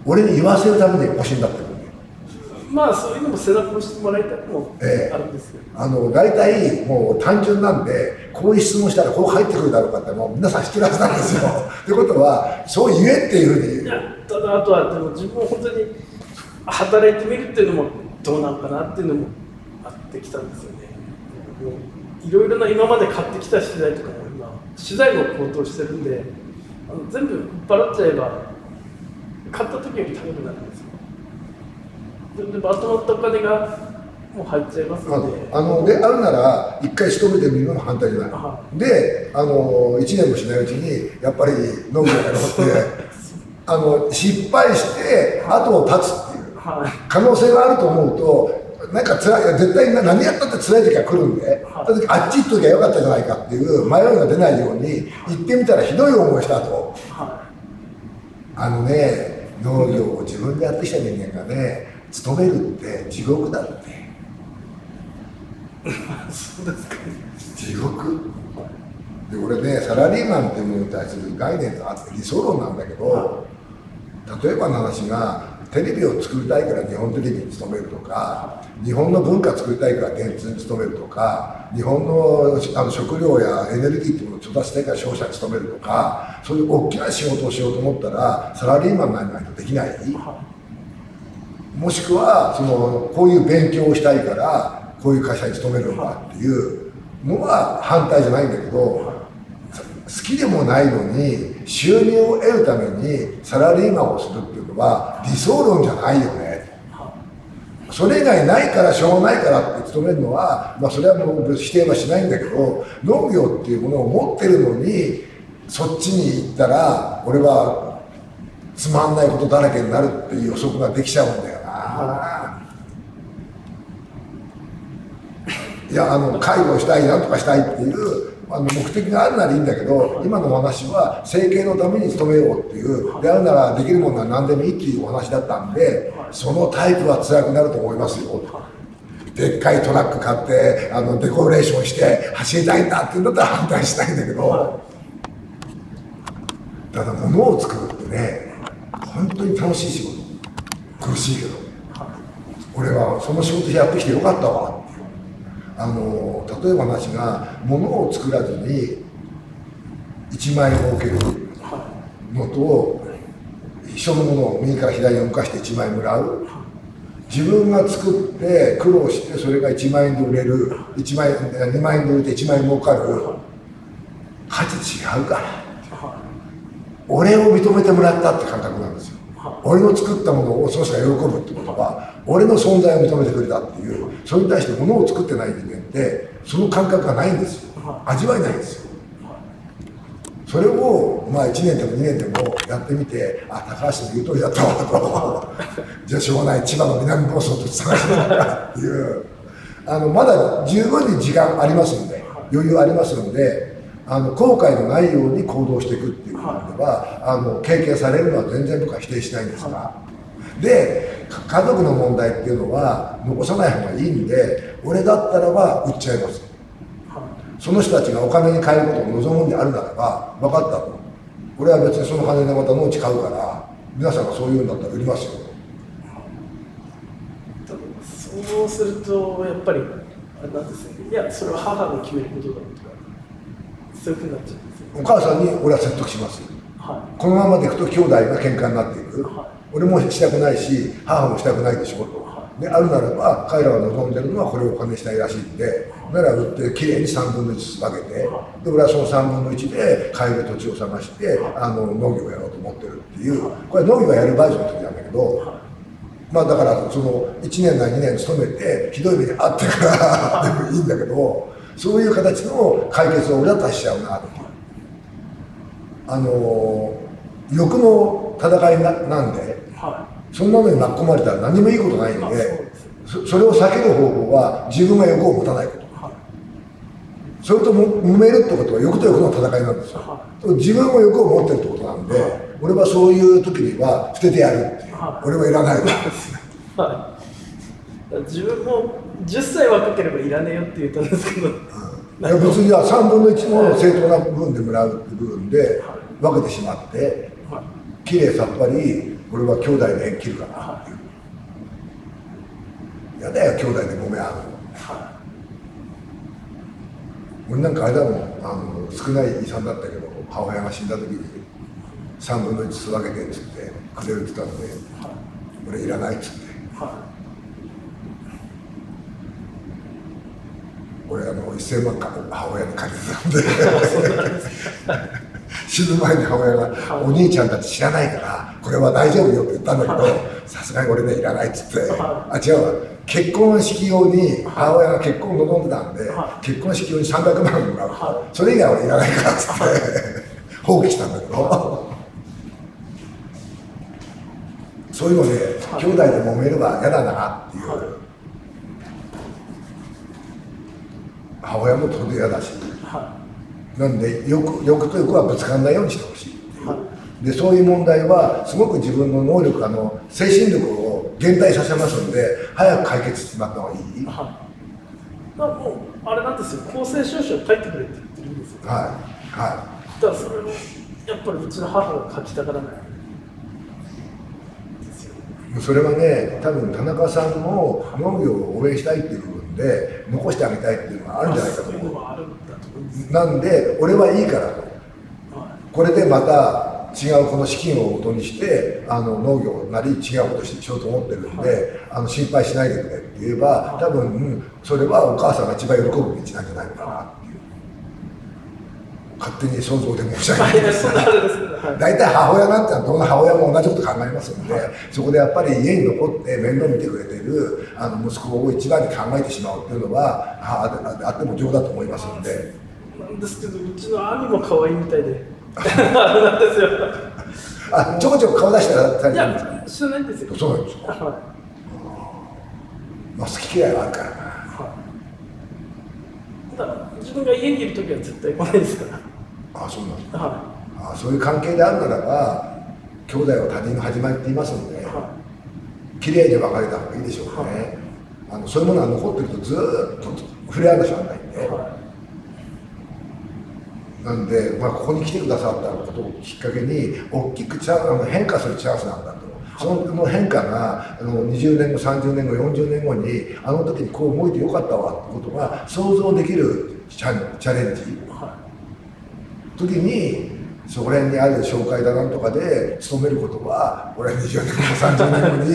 俺に言わせるために欲しいんだって、まあそういうのも背中をしてもらいたくもあるんですけど、ええ、あの大体もう単純なんで、こういう質問したらこう入ってくるだろうかってもう皆さん知ってるはずなんですよ。ってことはそう言えっていうふうに。ただあとはでも自分は本当に働いてみるっていうのもどうなのかなっていうのもあってきたんですよね。いろいろな今まで買ってきた資材とかも今資材も高騰してるんで、あの全部売っ払っちゃえば買った時より高くなるんですよ。でまとまったお金がもう入っちゃいますので、あのであるなら一回仕留めてみるのが反対じゃない。であのいちねんもしないうちにやっぱり飲むんだろうってあの失敗して後を絶つっていう可能性があると思うと、なんかつらい、絶対何やったって辛い時が来るんで、あっち行っときゃよかったじゃないかっていう迷いが出ないように行ってみたらひどい思いしたと。あのね、農業を自分でやってきた人間がね、勤めるって地獄だって。そうですかね。地獄。で、俺ね、サラリーマンっていうものに対する概念があって理想論なんだけど、例えばの話がテレビを作りたいから日本テレビに勤めるとか、日本の文化作りたいから電通に勤めるとか、日本のあの食料やエネルギーっていうものを調達したいから商社に勤めるとか、そういう大きな仕事をしようと思ったらサラリーマンにならないとできない。もしくはそのこういう勉強をしたいからこういう会社に勤めるのかっていうのは反対じゃないんだけど、好きでもないのに収入を得るためにサラリーマンをするっていうのは理想論じゃないよね。それ以外ないからしょうがないからって勤めるのは、まあ、それはもう否定はしないんだけど、農業っていうものを持ってるのにそっちに行ったら俺はつまんないことだらけになるっていう予測ができちゃうんだよ。いや、あの介護したい、なんとかしたいっていうあの目的があるならいいんだけど、今のお話は生計のために勤めようっていう、であるならできるものは何でもいいっていうお話だったんで、そのタイプは辛くなると思いますよ。でっかいトラック買ってあのデコレーションして走りたいんだっていうんだったら反対したいんだけど、ただ物を作るってね、本当に楽しい仕事、苦しいけど。俺はその仕事やってきてよかったわっていう。あの例えば話が物を作らずにいちまん円儲けるのと、一緒のものを右から左に動かしていちまん円もらう、自分が作って苦労してそれがいちまん円で売れる、いちまん円にまん円で売れていちまん円儲かる、価値違うから、俺を認めてもらったって感覚なんですよ。俺の作ったものをその人が喜ぶってことは俺の存在を認めてくれたっていう、それに対して物を作ってない人間ってその感覚がないんですよ。味わえないんですよ。それをまあいちねんでもにねんでもやってみて、あ、高橋の言う通りだったわとじゃあしょうがない、千葉の南房総と探してもらっていうあのまだ十分に時間ありますんで、余裕ありますんで、あの後悔のないように行動していくっていうことでは、あの経験されるのは全然僕は否定しないんですが、はい、で家族の問題っていうのは残さない方がいいんで、俺だったらば売っちゃいます、はい、その人たちがお金に変えることを望むんであるならば、分かったと、俺は別にその金でまた農地買うから皆さんがそういうんだったら売りますよ。そうするとやっぱりあれなんですね、いやそれは母が決めることだとか、そういうふうになっちゃうんですよ。お母さんに俺は説得します、はい、このままでいくと兄弟が喧嘩になっていく、はい、俺もしたくないし母もしたくないでしょと、はい、であるならば彼らが望んでるのはこれをお金したいらしいんで、はい、なら売ってきれいにさんぶんのいちずつ分けて、はい、で俺はそのさんぶんのいちで買える土地を探して、はい、あの農業をやろうと思ってるっていう、はい、これ農業がやるバージョンの時なんだけど、はい、まあだからそのいちねんなにねん勤めてひどい目に遭ってからでもいいんだけど。そういう形の解決を俺だったらしちゃうなと。あの欲の戦い な, なんで、はい、そんなのに巻き込まれたら何もいいことないんで、そ, それを避ける方法は自分が欲を持たないこと、はい、それとも揉めるってことは欲と欲の戦いなんですよ、はい、自分も欲を持ってるってことなんで、はい、俺はそういう時には捨ててやるっていう、はい、俺はいらないわ、はい、自分もじゅっさい若ければいらねえよって言ったんですけど、いや別にはさんぶんのいちの正当な部分でもらうって部分で分けてしまってきれいさっぱり俺は兄弟で切るからっていう、やだよ兄弟でごめん合う、はい、俺なんかあれだもん、あの少ない遺産だったけど母親が死んだ時にさんぶんのいち育ててっつってくれるって言ったので、はい、俺いらないっつって、はい、俺あのいっせんまんか母親に借りてたんで死ぬ前に母親が「お兄ちゃんたち知らないからこれは大丈夫よ」って言ったんだけど、さすがに俺ねいらないっつって、あ違うわ、結婚式用に母親が結婚を望んでたんで結婚式用にさんびゃくまんもらうと、それ以外俺いらないからっつって放棄したんだけど、そういうので兄弟で揉めれば嫌だなっていう、母親も当然嫌だし。なんで欲、欲と欲はぶつからないようにしてほしいっていう、はい、でそういう問題はすごく自分の能力、あの精神力を減退させますんで早く解決してもらった方がいい、はい、だからもうあれなんですよ、公正証書を書いてくれって言ってるんですよ、はいはい、だからそれをやっぱりうちの母が書きたがらないですよね。それはね多分田中さんの農業を応援したいっていう部分で残してあげたいっていうのがあるんじゃないかと思う。なんで俺はいいからと、これでまた違うこの資金を元にしてあの農業なり違うことしようと思ってるんで、あの心配しないでくれって言えば多分それはお母さんが一番喜ぶ道なんじゃないのかなっていう、勝手に想像で申し訳ないですけど、大体母親なんてどんな母親も同じこと考えますので、そこでやっぱり家に残って面倒見てくれてるあの息子を一番に考えてしまうっていうのはあっても上手だと思いますので。なんですけど、うちの兄も可愛いみたいでなんですよあ、ちょこちょこ顔出したら大丈夫ですか？いや、知らないんですよ。そうなんですか、はい、まあ、好き嫌いはあるからな、はい、ただ、自分が家にいるときは絶対来ないですから。あ、そうなんですか、はい、あ、そういう関係であるならば兄弟は他人の始まりって言いますので、はい、綺麗に別れた方がいいでしょうかね、はい、あのそういうものが残ってるとずーっと触れ合うのしかないんで、はい、なんで、まあ、ここに来てくださったことをきっかけに大きくチャンあの変化するチャンスなんだと、その変化があのにじゅうねんごさんじゅうねんごよんじゅうねんごにあの時にこう動いてよかったわってことが想像できるチャ、チャレンジ、はい、時にそこら辺にある紹介だなんとかで勤めることは俺はにじゅうねんごさんじゅうねんごに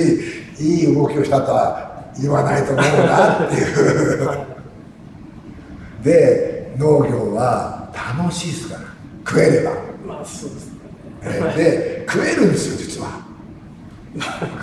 いい動きをしたとは言わないと思うなっていうで農業は楽しいですから、食えれば、まあそうですね、えー、で食えるんですよ実は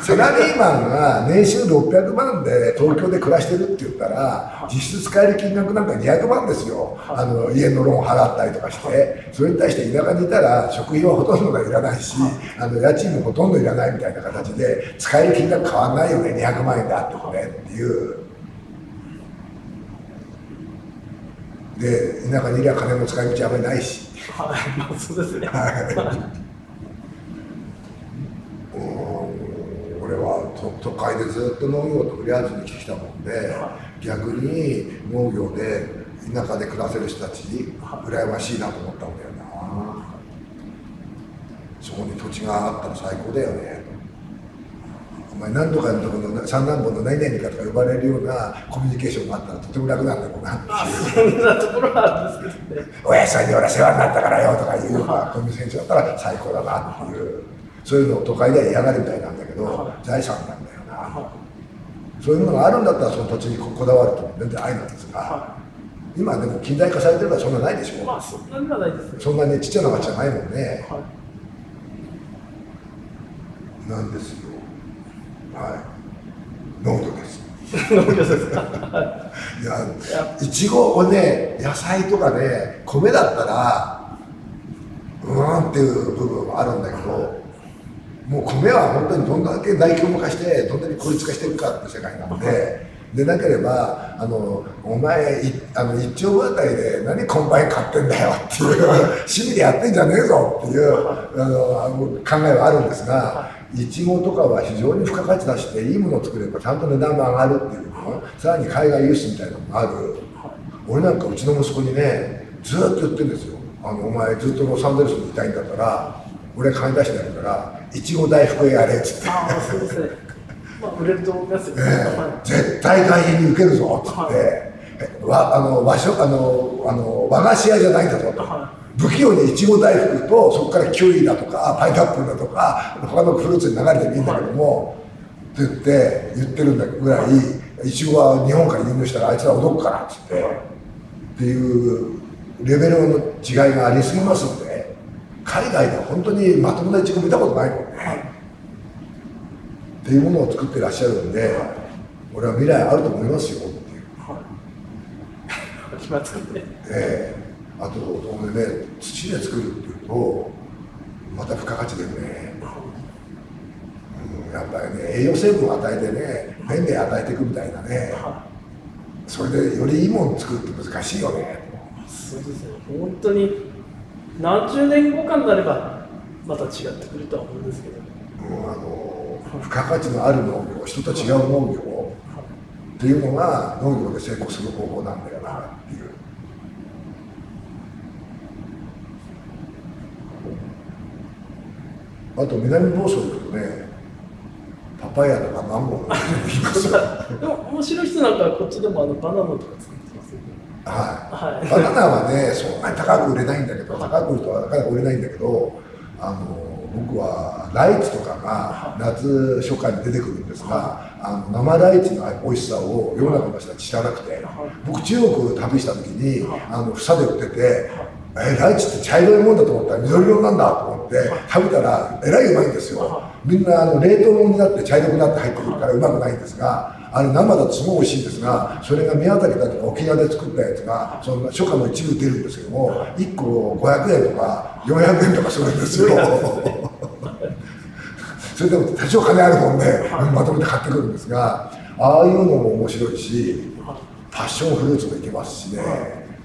サラリーマンが年収ろっぴゃくまんで東京で暮らしてるって言ったら実質使える金額なんかにひゃくまんですよ、はい、あの家のローン払ったりとかして、はい、それに対して田舎にいたら食費はほとんどがいらないし、はい、あの家賃もほとんどいらないみたいな形で使える金額変わんないよね、にひゃくまんえんであってもねっていう。で、田舎にいりゃ金の使い道あまりないし、はい、まあそうですね、はい、うん、俺は都会でずっと農業と触れ合わずに来てきたもんで、はい、逆に農業で田舎で暮らせる人たちに羨ましいなと思ったんだよな、はい、そこに土地があったら最高だよね。お前何度かのところの三男坊の何々かとか呼ばれるようなコミュニケーションがあったらとても楽なんだろうなっていう、そんなところはあるんですけどね、親さんに俺世話になったからよとかいうようなコミュニケーションだったら最高だなっていう、そういうのを都会では嫌がるみたいなんだけど財産なんだよな。そういうのがあるんだったらその土地にこだわると全然愛なんですが、今でも近代化されてるからそんなないでしょ。まあそんなにはないですね。そんなにちっちゃな町じゃないもんね。なんですよ。はい、農業です。農業ですか。いや、いちごをね、野菜とかね、米だったらうーんっていう部分はあるんだけど、もう米は本当にどんだけ大規模化してどんだけ孤立化してるかって世界なんで、でなければあのお前いあの一丁分あたりで何コンバイン買ってんだよっていう趣味でやってんじゃねえぞっていうあの考えはあるんですが。イチゴとかは非常に付加価値出していいものを作ればちゃんと値段も上がるっていうの、さらに海外輸出みたいなのもある、はい、俺なんかうちの息子にねずっと言ってるんですよ、あのお前ずっとロサンゼルスにいたいんだったら俺金出してやるからイチゴ大福やれっつって、ああそうですね売れると思いますよ、絶対外苑に受けるぞっつって、和菓子屋じゃないんだぞと、不器用にいちご大福とそこからキウイだとかパイナップルだとか他のフルーツに流れてもいいんだけどもって言って言ってるんだぐらい、いちごは日本から輸入したらあいつら驚くからっつってっていうレベルの違いがありすぎますんで、海外で本当にまともないちご見たことないもんね。っていうものを作ってらっしゃるんで、はい、俺は未来あると思いますよっていう。はい、決まってるね。ええー、あとそこでね、土で作るっていうとまた付加価値でね、うん、やっぱりね栄養成分を与えてね、年齢与えていくみたいなね、はい、それでよりいいものを作るって難しいよね。そうですね。本当に何十年後かになればまた違ってくるとは思うんですけど、ね。うん、あの。付加価値のある農業、人と違う農業っていうのが農業で成功する方法なんだよなっていう。あと南房総行くとね、パパイヤとかマンゴーの品種が。でも面白い人なんかこっちでもあのバナナとか作ってますよね。はい。バナナはね、そんなに高く売れないんだけど、高く売るとはなかなか売れないんだけど、あの。僕はライチとかが夏初夏に出てくるんですが、はい、あの生ライチの美味しさを世の中の人は知らなくて、はい、僕中国旅した時に、はい、あの房で売ってて、はい、えライチって茶色いもんだと思ったら緑色なんだと思って、はい、食べたらえらいうまいんですよ、はい、みんなあの冷凍物になって茶色くなって入ってくるからうまくないんですが、あれ生だとすごい美味しいんですが、それが宮崎だとか沖縄で作ったやつがその初夏の一部出るんですけども、いっこごひゃくえんとかよんひゃくえんとかするんですよ。それでも多少金あるもんで、ね、まとめて買ってくるんですが、ああいうのも面白いし、パッションフルーツもいけますしね、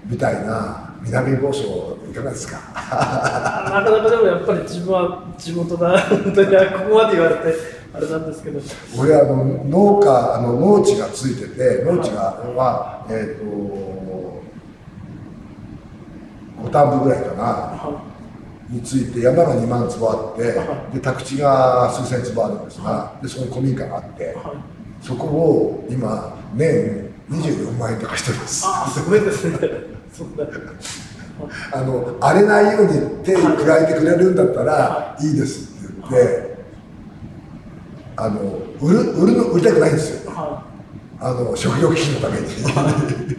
みたいな。南房総いかがですか？なかなかでもやっぱり自分は地元が本当にここまで言われてあれなんですけど、俺あの農家あの農地がついてて、農地がはえっとご反布ぐらいかな。について山がにまん坪あって、で宅地が数千坪あるんですが、でそこに古民家があって、そこを今年にじゅうよんまんえんとかしてます。すごいですね。そんなあの荒れないように手を加えてくれるんだったらいいですって言って、あの売る売るの売りたくないんですよ。あの食料危機のために。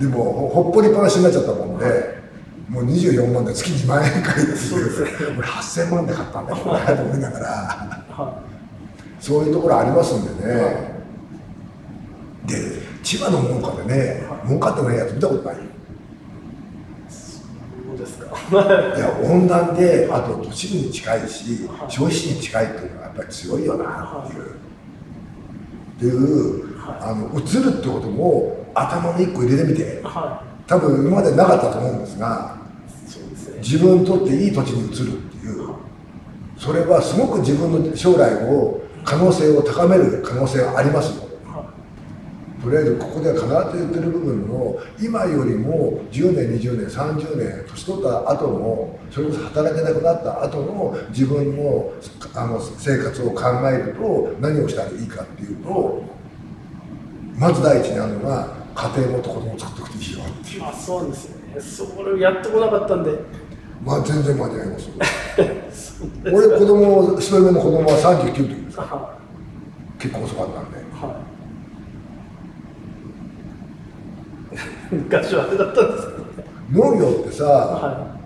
でもほっぽりっぱなしになっちゃったもんで。もうにじゅうよんまんで月にまんえんかいですよ。これはっせんまんで買ったんだよと思いながら、そういうところありますんでね。で、千葉の農家でね、儲かってないやつ見たことない。そうですか。いや、温暖で、あと都市部に近いし、消費市に近いっていうのはやっぱり強いよなっていう。っていう、あの移るってことも頭に一個入れてみて。多分今までなかったと思うんですが、自分にとっていい土地に移るっていう、それはすごく自分の将来を可能性を高める可能性がありますよ。とりあえずここでは必ず言ってる部分の今よりもじゅうねんにじゅうねんさんじゅうねん年取った後の、それこそ働けなくなった後の自分のあの生活を考えると何をしたらいいかっていうと、まず第一にあるのが家庭もと子供を作ってくていいよっていう。あ、そうですよね。それをやってこなかったんで、まあ全然間に合いますよ。俺子供、一人目の子供はさんじゅうきゅうの時ですから結構遅かったんで、はい、昔はあれだったんですけど、ね、農業ってさ、は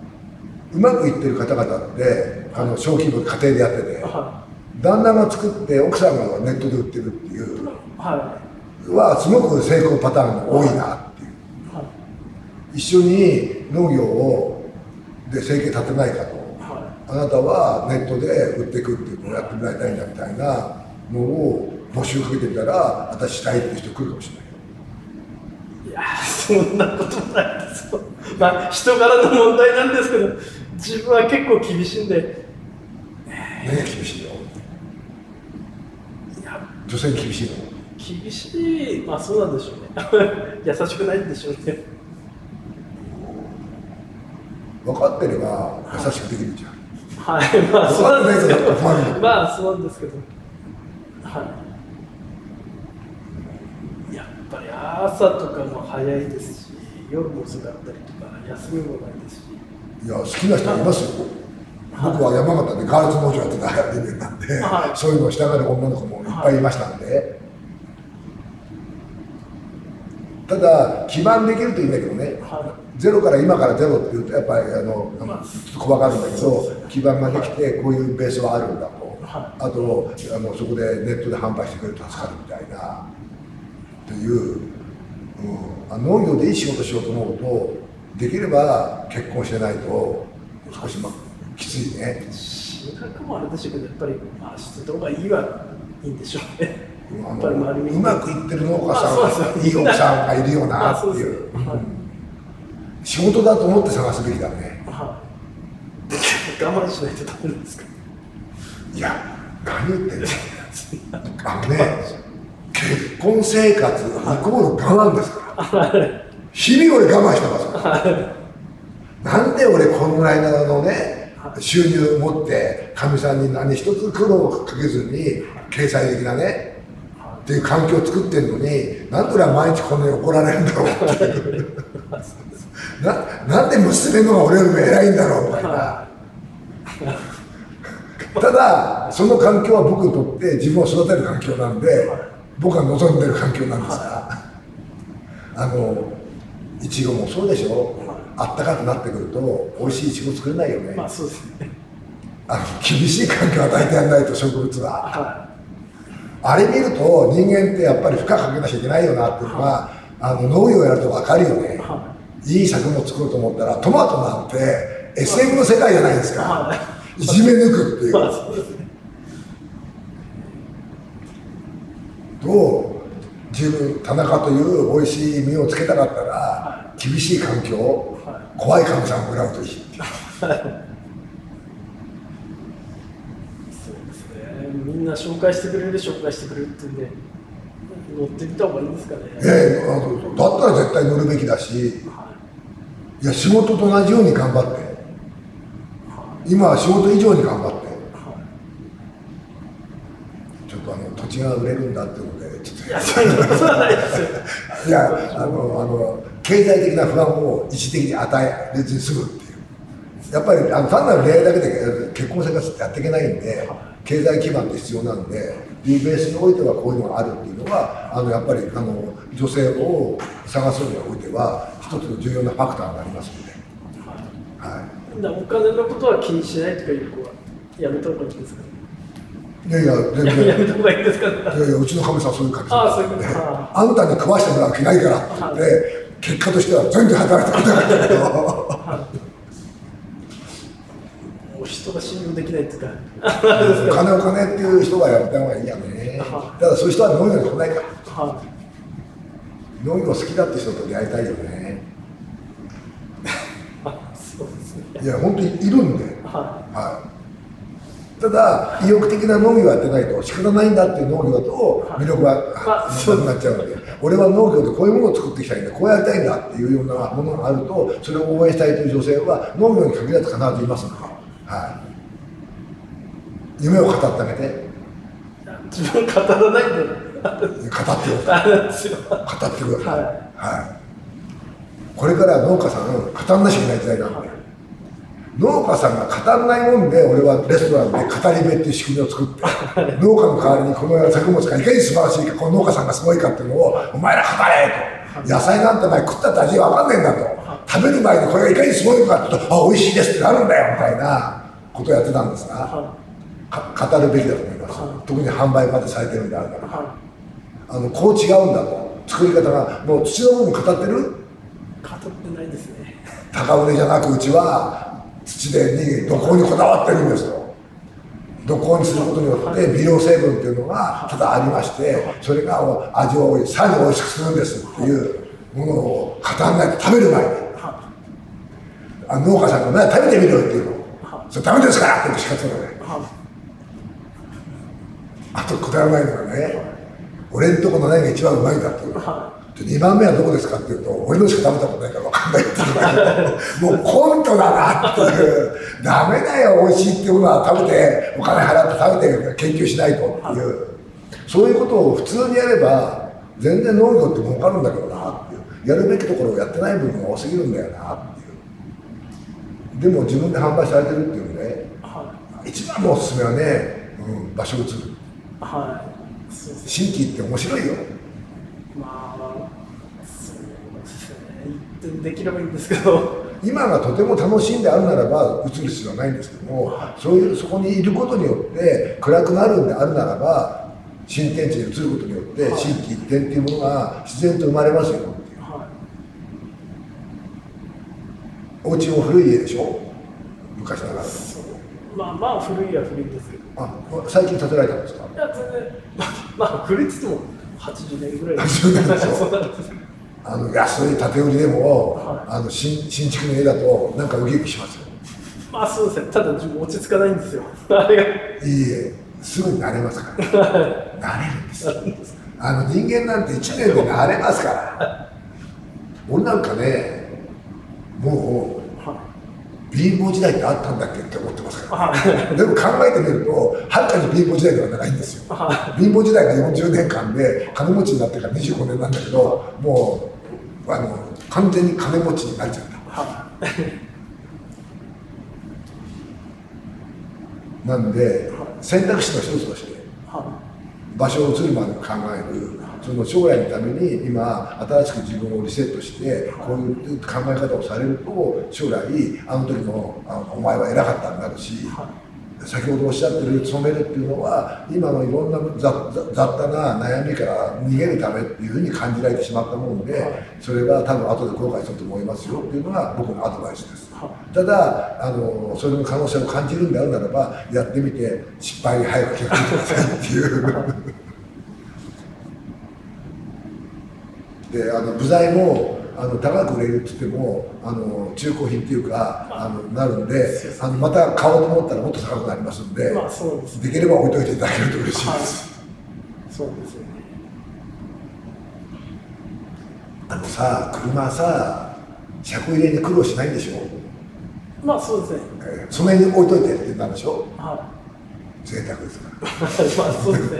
い、うまくいってる方々ってあの小規模で家庭でやってて、はい、旦那が作って奥さんがネットで売ってるっていう、はいはすごく成功パターンが多いなっていう、はい、一緒に農業をで生計立てないかと、はい、あなたはネットで売っていくっていうのをやってもらいたいんだみたいなのを募集かけてみたら、私したいっていう人来るかもしれないよ。いやー、そんなことないですよ。まあ人柄の問題なんですけど、自分は結構厳しいんでね。厳しいよ。いや、女性に厳しいの厳しい、まあそうなんでしょうね。優しくないんでしょうね。分かってれば優しくできるじゃん。はい、まあそうなんですけど、まあそうなんですけど、はい。あ、朝とかも早いですし、夜も遅かったりとか、休みもないですし。いや、好きな人いますよ。僕は山形でガールズ農場やってたレベルなんで、そういうのをしたがる女の子もいっぱいいましたんで。ただ、基盤できるといいんだけどね、ゼロから今からゼロって言うと、やっぱりあの怖がるんだけど、基盤ができて、こういうベースはあるんだと、あとあのそこでネットで販売してくれると助かるみたいな、という、うん、あ農業でいい仕事しようと思うと、できれば結婚してないと、少しまきついね。収穫もあれでしょうけど、やっぱり、まあ、してた方がいいはいいんでしょうね。あのうまくいってる農家さんが、いい奥さんがいるよなっていう、仕事だと思って探すべきだね。我慢しないとダメなんですか。いや、何言ってんの。あのね、結婚生活、イコール我慢ですから、日々俺、我慢してますから、なんで俺、このぐらいのね、収入を持って、かみさんに何一つ苦労をかけずに、経済的なね、っていう環境を作ってるのに、なんで俺は毎日こんなに怒られるんだろうっていうな、なんで娘の方が俺よりも偉いんだろうみたいな。ただ、その環境は僕にとって自分を育てる環境なんで、僕が望んでる環境なんですから、あのいちごもそうでしょ、あったかくなってくると、美味しいいちご作れないよね、まあそうですね、あの厳しい環境を与えてやらないと、植物は。はい、あれ見ると人間ってやっぱり負荷かけなきゃいけないよなっていうのは、あの農業をやると分かるよね。いい作物作ろうと思ったらトマトなんて エスエフ の世界じゃないですか。いじめ抜くっていうと、十分田中という美味しい実をつけたかったら厳しい環境、怖い神様を食らうといいっていう。みんな紹介してくれる、紹介してくれるって言うんで、乗ってみた方がいいんですかね。ええ、だったら絶対乗るべきだし、はい、いや仕事と同じように頑張って、はい、今は仕事以上に頑張って、はい、ちょっとあの土地が売れるんだってことで、ちょっといや、そういうことはないですよ。いや、あのあの経済的な不安を一時的に与え別にすぐっていう、やっぱりあの単なる恋愛だけで結婚生活ってやっていけないんで。はい、経済基盤って必要なんで、Dベースにおいてはこういうのがあるっていうのは、あのやっぱりあの女性を探すのにおいては、一つの重要なファクターになりますので、はいはい、お金のことは気にしないとかいう子は、やめたほうがいいんですかね。いやいや、全然、やめたほうがいいんですかね。いやいや、うちのかみさんはそういう感じなんで、あんたに食わしてもらうわけないからって言って、結果としては全然働いてくれないんだけど。人が信用できないっていうか、お金お金っていう人がやった方がいいやね。ただそういう人は農業に来ないから、農業好きだって人と出会いたいよね。そうですね。いや本当にいるんで、はい、ただ意欲的な農業やってないと仕方ないんだっていう農業だと魅力がなくなっちゃうので、俺は農業でこういうものを作っていきたいんだ、こうやりたいんだっていうようなものがあると、それを応援したいという女性は農業に限らず必ずいますので。はい、夢を語ってあげて。自分語らないで。語ってください。語ってください。はい。これから農家さん語らなきゃいけない時代なんで。農家さんが語らないもんで、俺はレストランで語り部っていう仕組みを作って、農家の代わりにこの作物がいかに素晴らしいか、この農家さんがすごいかっていうのを、お前ら語れと。野菜なんてお前食ったって味わかんねえんだと。食べる前にこれがいかにすごいのかって言うと、あ、美味しいですってなるんだよみたいなことをやってたんですが、はい、語るべきだと思います、はい、特に販売までされてるんであるから、はい、あのこう違うんだと、作り方がもう土の部分語ってる、語ってないですね。高腕じゃなく、うちは土でに土耕にこだわってるんですよ。土耕にすることによって微量成分っていうのがただありまして、それが味をさらに美味しくするんですっていうものを語らないと、食べる前に。あ、農家さんが、ね、食べてみろよっていうの、それダメですからって言うしかつのね。あとくだらないのがね、俺んとこの苗が一番うまいんだっていうの、にばんめはどこですかっていうと、俺のしか食べたことないから分かんないって言うのもうコントだなっていうダメだよ、美味しいっていうものは食べて、お金払って食べて研究しないとっていう、そういうことを普通にやれば全然農業って儲かるんだけどな。やるべきところをやってない部分が多すぎるんだよなっていう。でも自分で販売されてるっていうのね、はい、一番のおすすめはね、うん、場所移る、はい、そうですね、新規って面白いよ。まあそうですね、できればいいんですけど、今がとても楽しんであるならば移る必要はないんですけども、はい、そういうそこにいることによって暗くなるんであるならば、新天地に移ることによって新規一転っていうものが自然と生まれますよっていう、はい、お家も古い家でしょ、昔ながら。まあまあ古い家は古いんですけど。あ、最近建てられたんですか。いや全然、まあ古いっつってもはちじゅうねんぐらいあの安い建て売りでも、はい、あの 新, 新築の家だとなんかウキウキしますよ。まあそうですね、ただ自分落ち着かないんですよあれが。いいえ、すぐに慣れますから慣れるんですよあの人間なんていちねんで慣れますから俺なんかね、もう貧乏時代ってあったんだっけって思ってますからでも考えてみるとはるかに貧乏時代ではないんですよ貧乏時代がよんじゅうねんかんで金持ちになってからにじゅうごねんなんだけど、もうあの完全に金持ちになっちゃったなんで選択肢の一つとして場所を移るまで考える、その将来のために今新しく自分をリセットしてこういう考え方をされると、将来あの時のあのお前は偉かったになるし、先ほどおっしゃってる染めるっていうのは今のいろんな雑多な悩みから逃げるためっていうふうに感じられてしまったもんで、それは多分後で後悔すると思いますよっていうのが僕のアドバイスです。ただあのそれの可能性を感じるんであるならば、やってみて失敗に早く気がついてくださいっていうで、あの部材もあの高く売れるって言ってもあの中古品っていうかあのなるんで、あのまた買おうと思ったらもっと高くなりますんで、まあそうですね、できれば置いといていただけると嬉しいです。そうですよね。あのさ、車さ、車庫入れに苦労しないんでしょ。まあそうですね、えー、染めに置いといてってなんでしょ、はい、贅沢ですからまあそうですね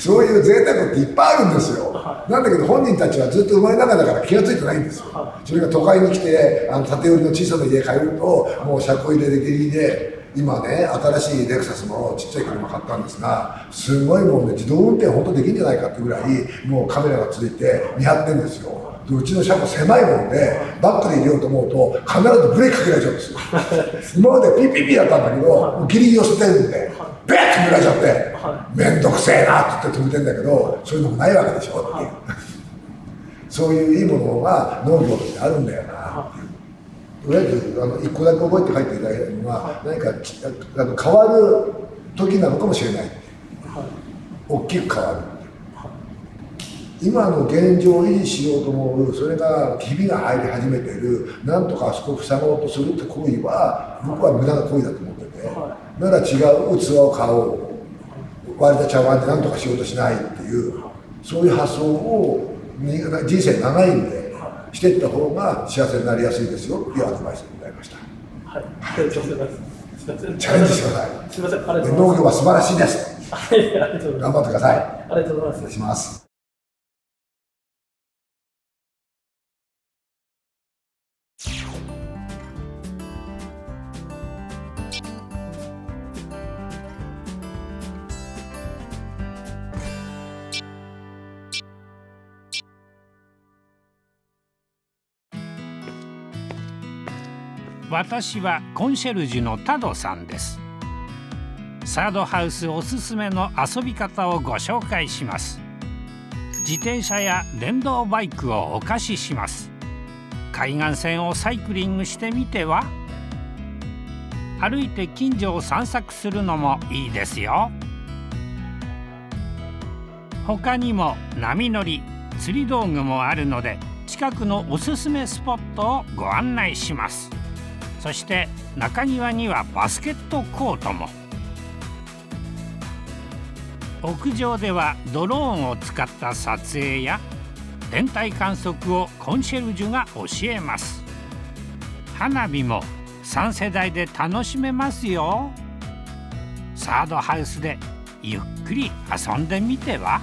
そういう贅沢っていっぱいあるんですよ、はい、なんだけど本人たちはずっと生まれながらだから気が付いてないんですよ、はい、それが都会に来てあの建て売りの小さな家買えるともう車庫入れでギリギリで、今ね新しいレクサスのちっちゃい車買ったんですが、すごいもうね自動運転本当できんじゃないかってぐらいもうカメラがついて見張ってんですよ。うちの車庫狭いもんでバッテリー入れようと思うと必ずブレーキかけられちゃうんですよ今までピッピッピだったんだけどギリギリ寄せてるんでベッと止められちゃって面倒くせえなって言って止めてんだけど、そういうのもないわけでしょっていうそういういいものが農業ってあるんだよなっていう。とりあえずあのいっこだけ覚えて帰っていただいたのは、何かあの変わる時なのかもしれない、大きく変わる、今の現状を維持しようと思う、それがひびが入り始めている、なんとかあそこを塞ごうとするって行為は僕は無駄な行為だと思ってて、はい、なら違う器を買おう、割れた茶碗でなんとかしようとしないっていう、そういう発想を人生長いんでしていった方が幸せになりやすいですよっていうアドバイスでございました。はい、ありがとうございます。チャレンジしてください。すいません、ありがとうございます。農業は素晴らしいです。はい、ありがとうございます。頑張ってください。ありがとうございます。失礼します。私はコンシェルジュの多度さんです。サードハウスおすすめの遊び方をご紹介します。自転車や電動バイクをお貸しします。海岸線をサイクリングしてみては。歩いて近所を散策するのもいいですよ。他にも波乗り、釣り道具もあるので近くのおすすめスポットをご案内します。そして中庭にはバスケットコートも。屋上ではドローンを使った撮影や天体観測をコンシェルジュが教えます。花火もさん世代で楽しめますよ。サードハウスでゆっくり遊んでみては。